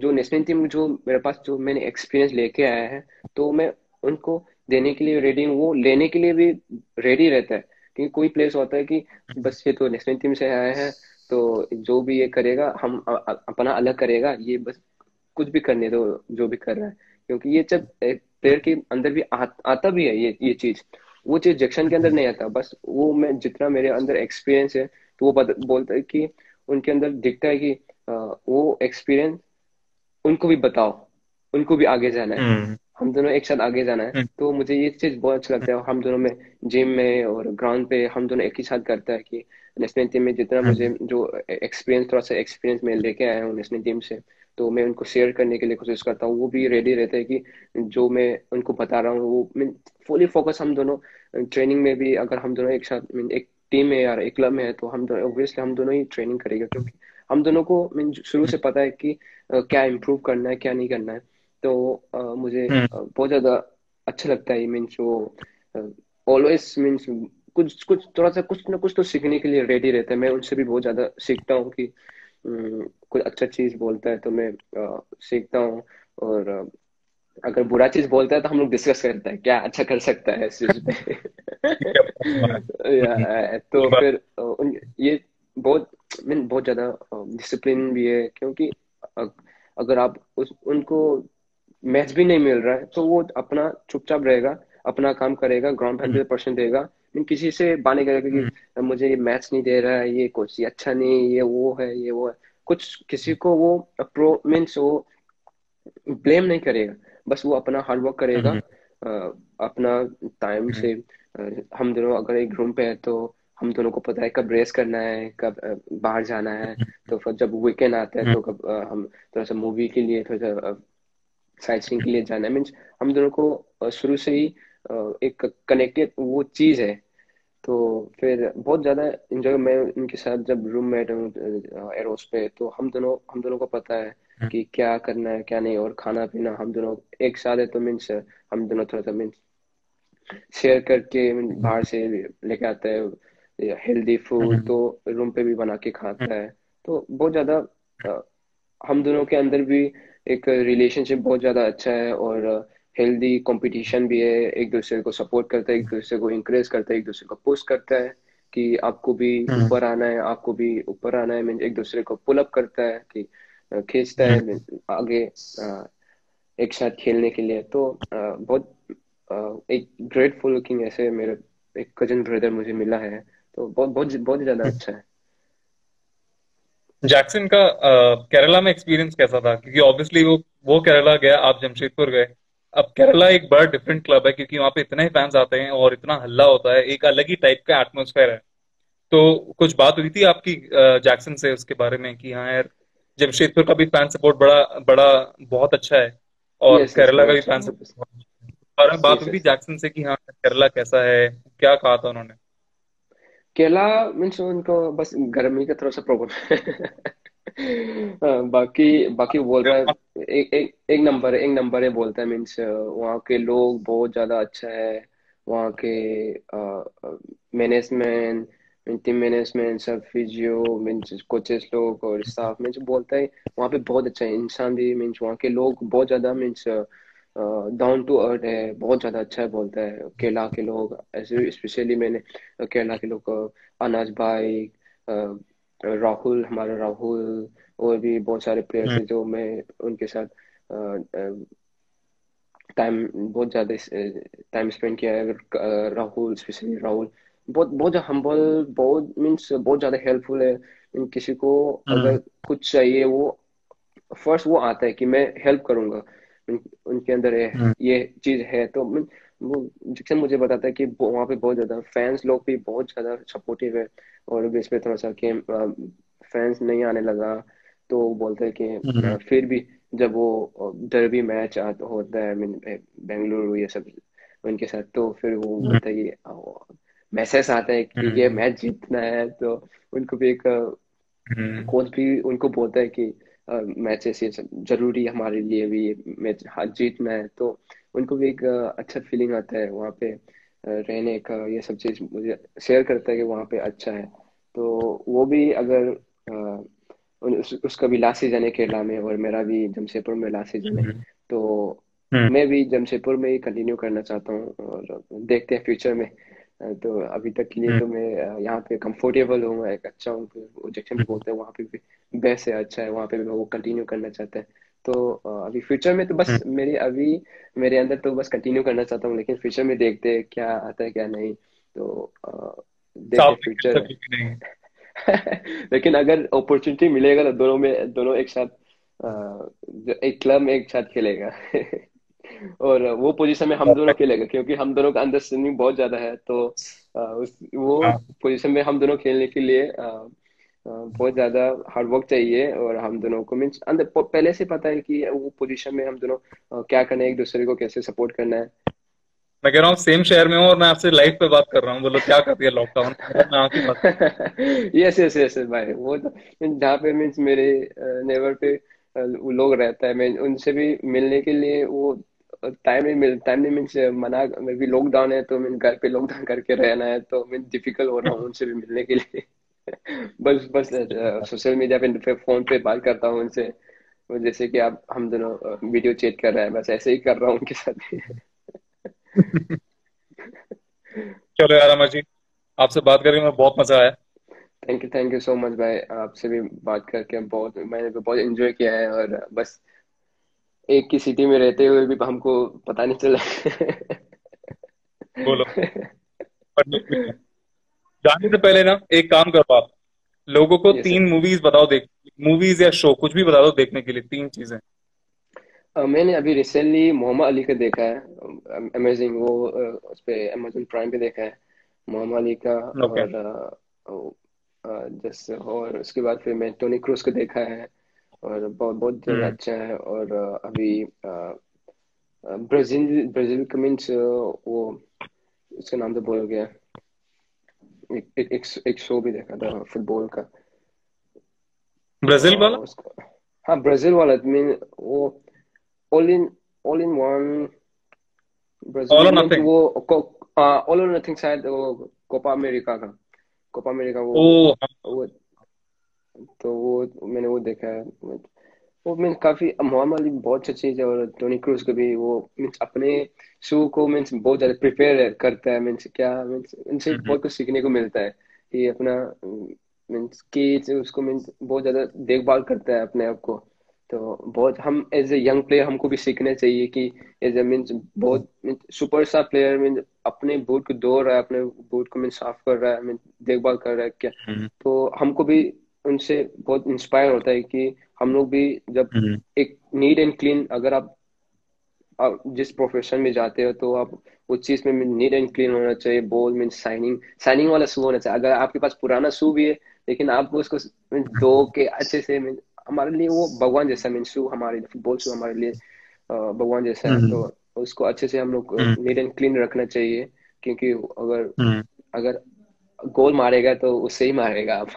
जो नेशनल टीम जो मेरे पास जो मैंने एक्सपीरियंस लेके आया है तो मैं उनको देने के लिए रेडी हूँ, वो लेने के लिए भी रेडी रहता है। क्योंकि कोई प्लेयर्स होता है कि बस ये तो नेशनल टीम से आया है तो जो भी ये करेगा हम अपना अलग करेगा, ये बस कुछ भी करने दो जो भी कर रहा है, क्योंकि ये जब प्लेयर के अंदर भी आ, आता भी है ये ये चीज, वो चीज जैक्सन के अंदर नहीं आता। बस वो मैं जितना मेरे अंदर एक्सपीरियंस है तो वो बत, बोलता है कि उनके अंदर दिखता है कि आ, वो एक्सपीरियंस उनको भी बताओ, उनको भी आगे जाना है, हम दोनों एक साथ आगे जाना है। तो मुझे ये चीज बहुत अच्छा लगता है, हम दोनों में जिम में और ग्राउंड पे हम दोनों एक ही साथ करता है कि नेशनल टीम में जितना मुझे जो एक्सपीरियंस थोड़ा सा एक्सपीरियंस मैं लेके आया हूँ नेशनल टीम से तो मैं उनको शेयर करने के लिए कोशिश करता हूँ। वो भी रेडी रहता है कि जो मैं उनको बता रहा हूँ वो मैं फुली फोकस, हम दोनों ट्रेनिंग में भी अगर हम दोनों एक साथ एक टीम में या एक क्लब में है तो हम दोनों ऑब्वियसली हम दोनों ही ट्रेनिंग करेंगे, क्योंकि हम दोनों को शुरू से पता है कि क्या इम्प्रूव करना है क्या नहीं करना है। तो uh, मुझे uh, बहुत ज्यादा अच्छा लगता है, मीन्स वो ऑलवेज मीन्स कुछ कुछ थोड़ा सा कुछ ना कुछ तो सीखने के लिए रेडी रहता है। मैं उनसे भी बहुत ज्यादा सीखता हूँ कि um, कोई अच्छा चीज बोलता है तो मैं uh, सीखता हूँ, और uh, अगर बुरा चीज बोलता है तो हम लोग डिस्कस करते हैं क्या अच्छा कर सकता है इस चीज पे। तो फिर uh, ये बहुत मीन बहुत ज्यादा डिसिप्लिन uh, भी है, क्योंकि uh, अगर आप उस उनको मैच भी नहीं मिल रहा है तो वो अपना चुपचाप रहेगा, अपना काम करेगा, ग्राउंड हंड्रेड परसेंट देगा, किसी से बाने करेगा कि मुझे ये मैच नहीं दे रहा है, ये कोच अच्छा नहीं, ये वो है ये वो है, कुछ किसी को वो प्रो मीन्स वो ब्लेम नहीं करेगा, बस वो अपना हार्डवर्क करेगा अपना टाइम से, हम दोनों अगर एक रूम पे है तो हम दोनों को पता है कब रेस करना है, कब बाहर जाना है। तो फिर जब वीकेंड आता है तो कब हम थोड़ा सा मूवी के लिए, थोड़ा सा साइट सीइंग के लिए जाना है। मीन्स हम दोनों को शुरू से ही एक कनेक्टेड वो चीज है। तो फिर बहुत ज्यादा इंजॉय मैं उनके साथ जब रूम में एरोस पे, तो हम दोनों हम दोनों को पता है कि क्या करना है क्या नहीं, और खाना पीना हम दोनों एक साथ है तो मीन्स हम दोनों थोड़ा सा मीन्स शेयर करके बाहर से लेके आते हैं हेल्दी फूड, तो रूम पे भी बना के खाता है। तो बहुत ज्यादा हम दोनों के अंदर भी एक रिलेशनशिप बहुत ज्यादा अच्छा है, और हेल्दी कंपटीशन भी है, एक दूसरे को सपोर्ट करता है, एक दूसरे को इंकरेज करता है, एक दूसरे को पुश करता है कि आपको भी ऊपर आना है, आपको भी ऊपर आना है। एक दूसरे को पुल अप करता है कि खींचता है आगे एक साथ खेलने के लिए। तो बहुत एक ग्रेटफुल लुकिंग ऐसे मेरे एक कजन ब्रदर मुझे मिला है, तो बहुत बहुत बहुत ज्यादा अच्छा है। जैक्सन का केरला में एक्सपीरियंस कैसा था? क्योंकि ऑब्वियसली वो वो केरला गया, आप जमशेदपुर गए। अब केरला एक बड़ा डिफरेंट क्लब है क्योंकि वहाँ पे इतने ही फैंस आते हैं और इतना हल्ला होता है, एक अलग ही टाइप का एटमोस्फेयर है। तो कुछ बात हुई थी आपकी जैक्सन से उसके बारे में कि हाँ यार जमशेदपुर का भी फैन सपोर्ट बड़ा बड़ा बहुत अच्छा है और केरला का भी फैन सपोर्ट, और बात हुई थी जैक्सन से कि हाँ केरला कैसा है, क्या कहा था उन्होंने? केरला मीन्स उनको बस गर्मी का थोड़ा सा प्रॉब्लम बाकी बाकी बोल रहा है एक एक एक नंबर एक नंबर है बोलता है। मीन्स वहाँ के लोग बहुत ज्यादा अच्छा है, वहाँ के मैनेजमेंट टीम मैनेजमेंट सब, फिजियो मीन्स कोचेस लोग और स्टाफ मीन्स बोलता है वहाँ पे बहुत अच्छा है। इंसान भी मीन्स वहाँ के लोग बहुत ज्यादा मीन्स डाउन टू अर्थ है, बहुत ज्यादा अच्छा है बोलता है। केरला के लोग ऐसे स्पेशली मैंने केरला के लोग अनाज भाई, राहुल, हमारा राहुल और भी बहुत सारे प्लेयर्स हैं जो मैं उनके साथ टाइम बहुत ज्यादा टाइम स्पेंड किया है। राहुल स्पेशली राहुल बहुत बहुत हम्बल, बहुत मीन्स बहुत ज्यादा हेल्पफुल है। किसी को अगर कुछ चाहिए वो फर्स्ट वो आता है कि मैं हेल्प करूंगा, उनके अंदर ये चीज है। तो वो जैक्सन मुझे बताता है कि वहाँ पे बहुत ज्यादा फैंस लोग भी बहुत ज्यादा सपोर्टिव है, और इसमें थोड़ा सा कि फैंस नहीं आने लगा तो वो बोलता है कि फिर भी जब वो डर्बी मैच होता है बेंगलुरु ये सब उनके साथ, तो फिर वो बोलता है कि मैसेज आता है कि ये मैच जीतना है। तो उनको भी एक कोच भी उनको बोलता है कि मैचेस ये सब जरूरी है हमारे लिए भी, मैच जीतना है। तो उनको भी एक अच्छा फीलिंग आता है वहाँ पे रहने का, ये सब चीज मुझे शेयर करता है कि वहाँ पे अच्छा है। तो वो भी अगर उस, उसका भी लास्ट सीजन है केरला में और मेरा भी जमशेदपुर में लास्ट सीजन है, तो मैं भी जमशेदपुर में ही कंटिन्यू करना चाहता हूँ और देखते हैं फ्यूचर में। तो अभी तक के लिए तो मैं यहाँ पे कंफर्टेबल हूँ, एक अच्छा हूँ। जैक्सन भी बोलते हैं वहाँ पे भी बेस्ट है, अच्छा है, वहाँ पे भी वो कंटिन्यू करना चाहते हैं। तो अभी फ्यूचर में तो बस मेरे अभी मेरे अंदर तो बस कंटिन्यू करना चाहता हूँ, लेकिन फ्यूचर में देखते हैं क्या आता है क्या नहीं। तो देखते फ्यूचर लेकिन अगर अपॉर्चुनिटी मिलेगा तो दोनों में दोनों एक साथ एक क्लब में एक साथ खेलेगा और वो पोजीशन में हम दोनों खेलेगा क्योंकि हम दोनों का अंडरस्टैंडिंग बहुत ज्यादा है। तो उस वो पोजीशन में हम दोनों खेलने के लिए बहुत ज्यादा हार्डवर्क चाहिए, और हम दोनों को मीन्स अंदर पहले से पता है कि वो पोजीशन में हम दोनों क्या करना है, एक दूसरे को कैसे सपोर्ट करना है। मैं कह रहा हूँ सेम शहर में हूँ और मैं आपसे लाइव पे बात कर रहा हूँ, बोलो क्या करती है लॉकडाउन में। यस यस यस भाई, वो तो जहाँ पे मीन्स मेरे नेबर पे लोग रहता है, मैं उनसे भी मिलने के लिए वो टाइम नहीं मिल टाइम नहीं मीन्स मना मैं भी लॉकडाउन है तो मैं घर पे लॉकडाउन करके रहना है, तो मैं डिफिकल्ट हो रहा हूँ उनसे भी मिलने के लिए बस बस सोशल मीडिया पे फोन पे बात करता हूँ उनसे, जैसे कि आप हम दोनों वीडियो चैट कर रहे हैं, बस ऐसे ही कर रहा हूँ उनके साथ। चलो यार अमरजीत, आपसे बात करके मैं बहुत मजा आया। Thank you thank you so much भाई, आपसे भी बात करके बहुत मैंने बहुत एंजॉय किया है, और बस एक की सिटी में रहते हुए भी हमको पता नहीं चला। बोलो जाने से पहले ना एक काम करो, आप लोगों को तीन मूवीज बताओ देख मूवीज या शो कुछ भी बता दो देखने के लिए, तीन चीजें। Uh, मैंने अभी रिसेंटली मोहम्मद अली का देखा है, अमेजिंग, वो उस पे अमेजन प्राइम पे देखा है मोहम्मद अली का। okay. और जैसे और उसके बाद फिर मैं टोनी क्रूज को देखा है और बहुत बहुत ज्यादा अच्छा है। और अभी ब्राजील ब्राजील का मीन्स वो उसका नाम तो बोल गया, एक, एक, एक, एक शो भी देखा था फुटबॉल का, ब्राजील वाला। हाँ ब्राजील वाला मीन वो all in all in one Brazil, all or nothing वो uh, all or nothing शायद वो कोपा अमेरिका का कोपा अमेरिका वो oh. वो तो वो मैंने वो देखा है। वो मीन काफी मोहम्मद अली बहुत अच्छी चीज है। और टोनी क्रूज को भी वो मीन्स अपने शो को मीन्स बहुत ज्यादा प्रिपेयर करता है, मीन्स क्या मीन्स उनसे mm-hmm. बहुत कुछ सीखने को मिलता है कि अपना मीन्स की उसको मीन्स बहुत ज्यादा देखभाल करता है अपने आप को। तो बहुत हम एज ए यंग प्लेयर हमको भी सीखना चाहिए कि एज ए मीन्स बहुत सुपर स्टार प्लेयर मीन्स अपने बूट को धो रहा है, अपने बूट को मीन्स साफ कर रहा है, मीन्स देखभाल कर रहा है क्या। तो हमको भी उनसे बहुत इंस्पायर होता है कि हम लोग भी जब एक नीट एंड क्लीन, अगर आप, आप जिस प्रोफेशन में जाते हो तो आप उस चीज में नीट एंड क्लीन होना चाहिए। बॉल मीन्स साइनिंग साइनिंग वाला शू होना चाहिए। अगर आपके पास पुराना शू भी है लेकिन आपको उसको धो के अच्छे से, हमारे लिए वो भगवान जैसा मीन्स शू, हमारे लिए फुटबॉल शू हमारे लिए भगवान जैसा है। तो उसको अच्छे से हम लोग नीट एंड क्लीन रखना चाहिए, क्योंकि अगर अगर गोल मारेगा तो उससे ही मारेगा आप।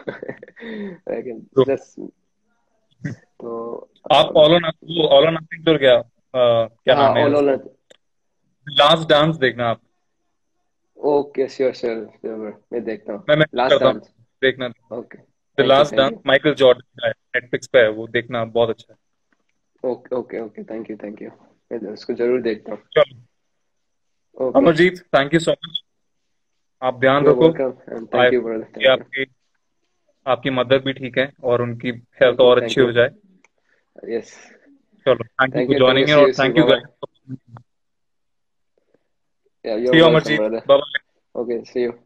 तो, तो आप ऑल ऑल नथिंग तो क्या क्या नाम है, ऑल लास्ट डांस देखना आप। ओके श्योर श्योर मैं देखता हूँ लास्ट डांस देखना। Okay The Last Dance, Michael Jordan, Netflix पे है वो, देखना बहुत अच्छा है। Okay okay okay thank you thank you मैं उसको जरूर देखता हूँ। Amarjeet thank you so much, आप ध्यान रखो। थैंक यू ब्रदर, आपकी आपकी मदर भी ठीक है और उनकी हेल्थ और अच्छी हो जाए। यस चलो थैंक यू फॉर जॉइनिंग और thank you guys. See you Amarjeet, bye bye. Okay see you.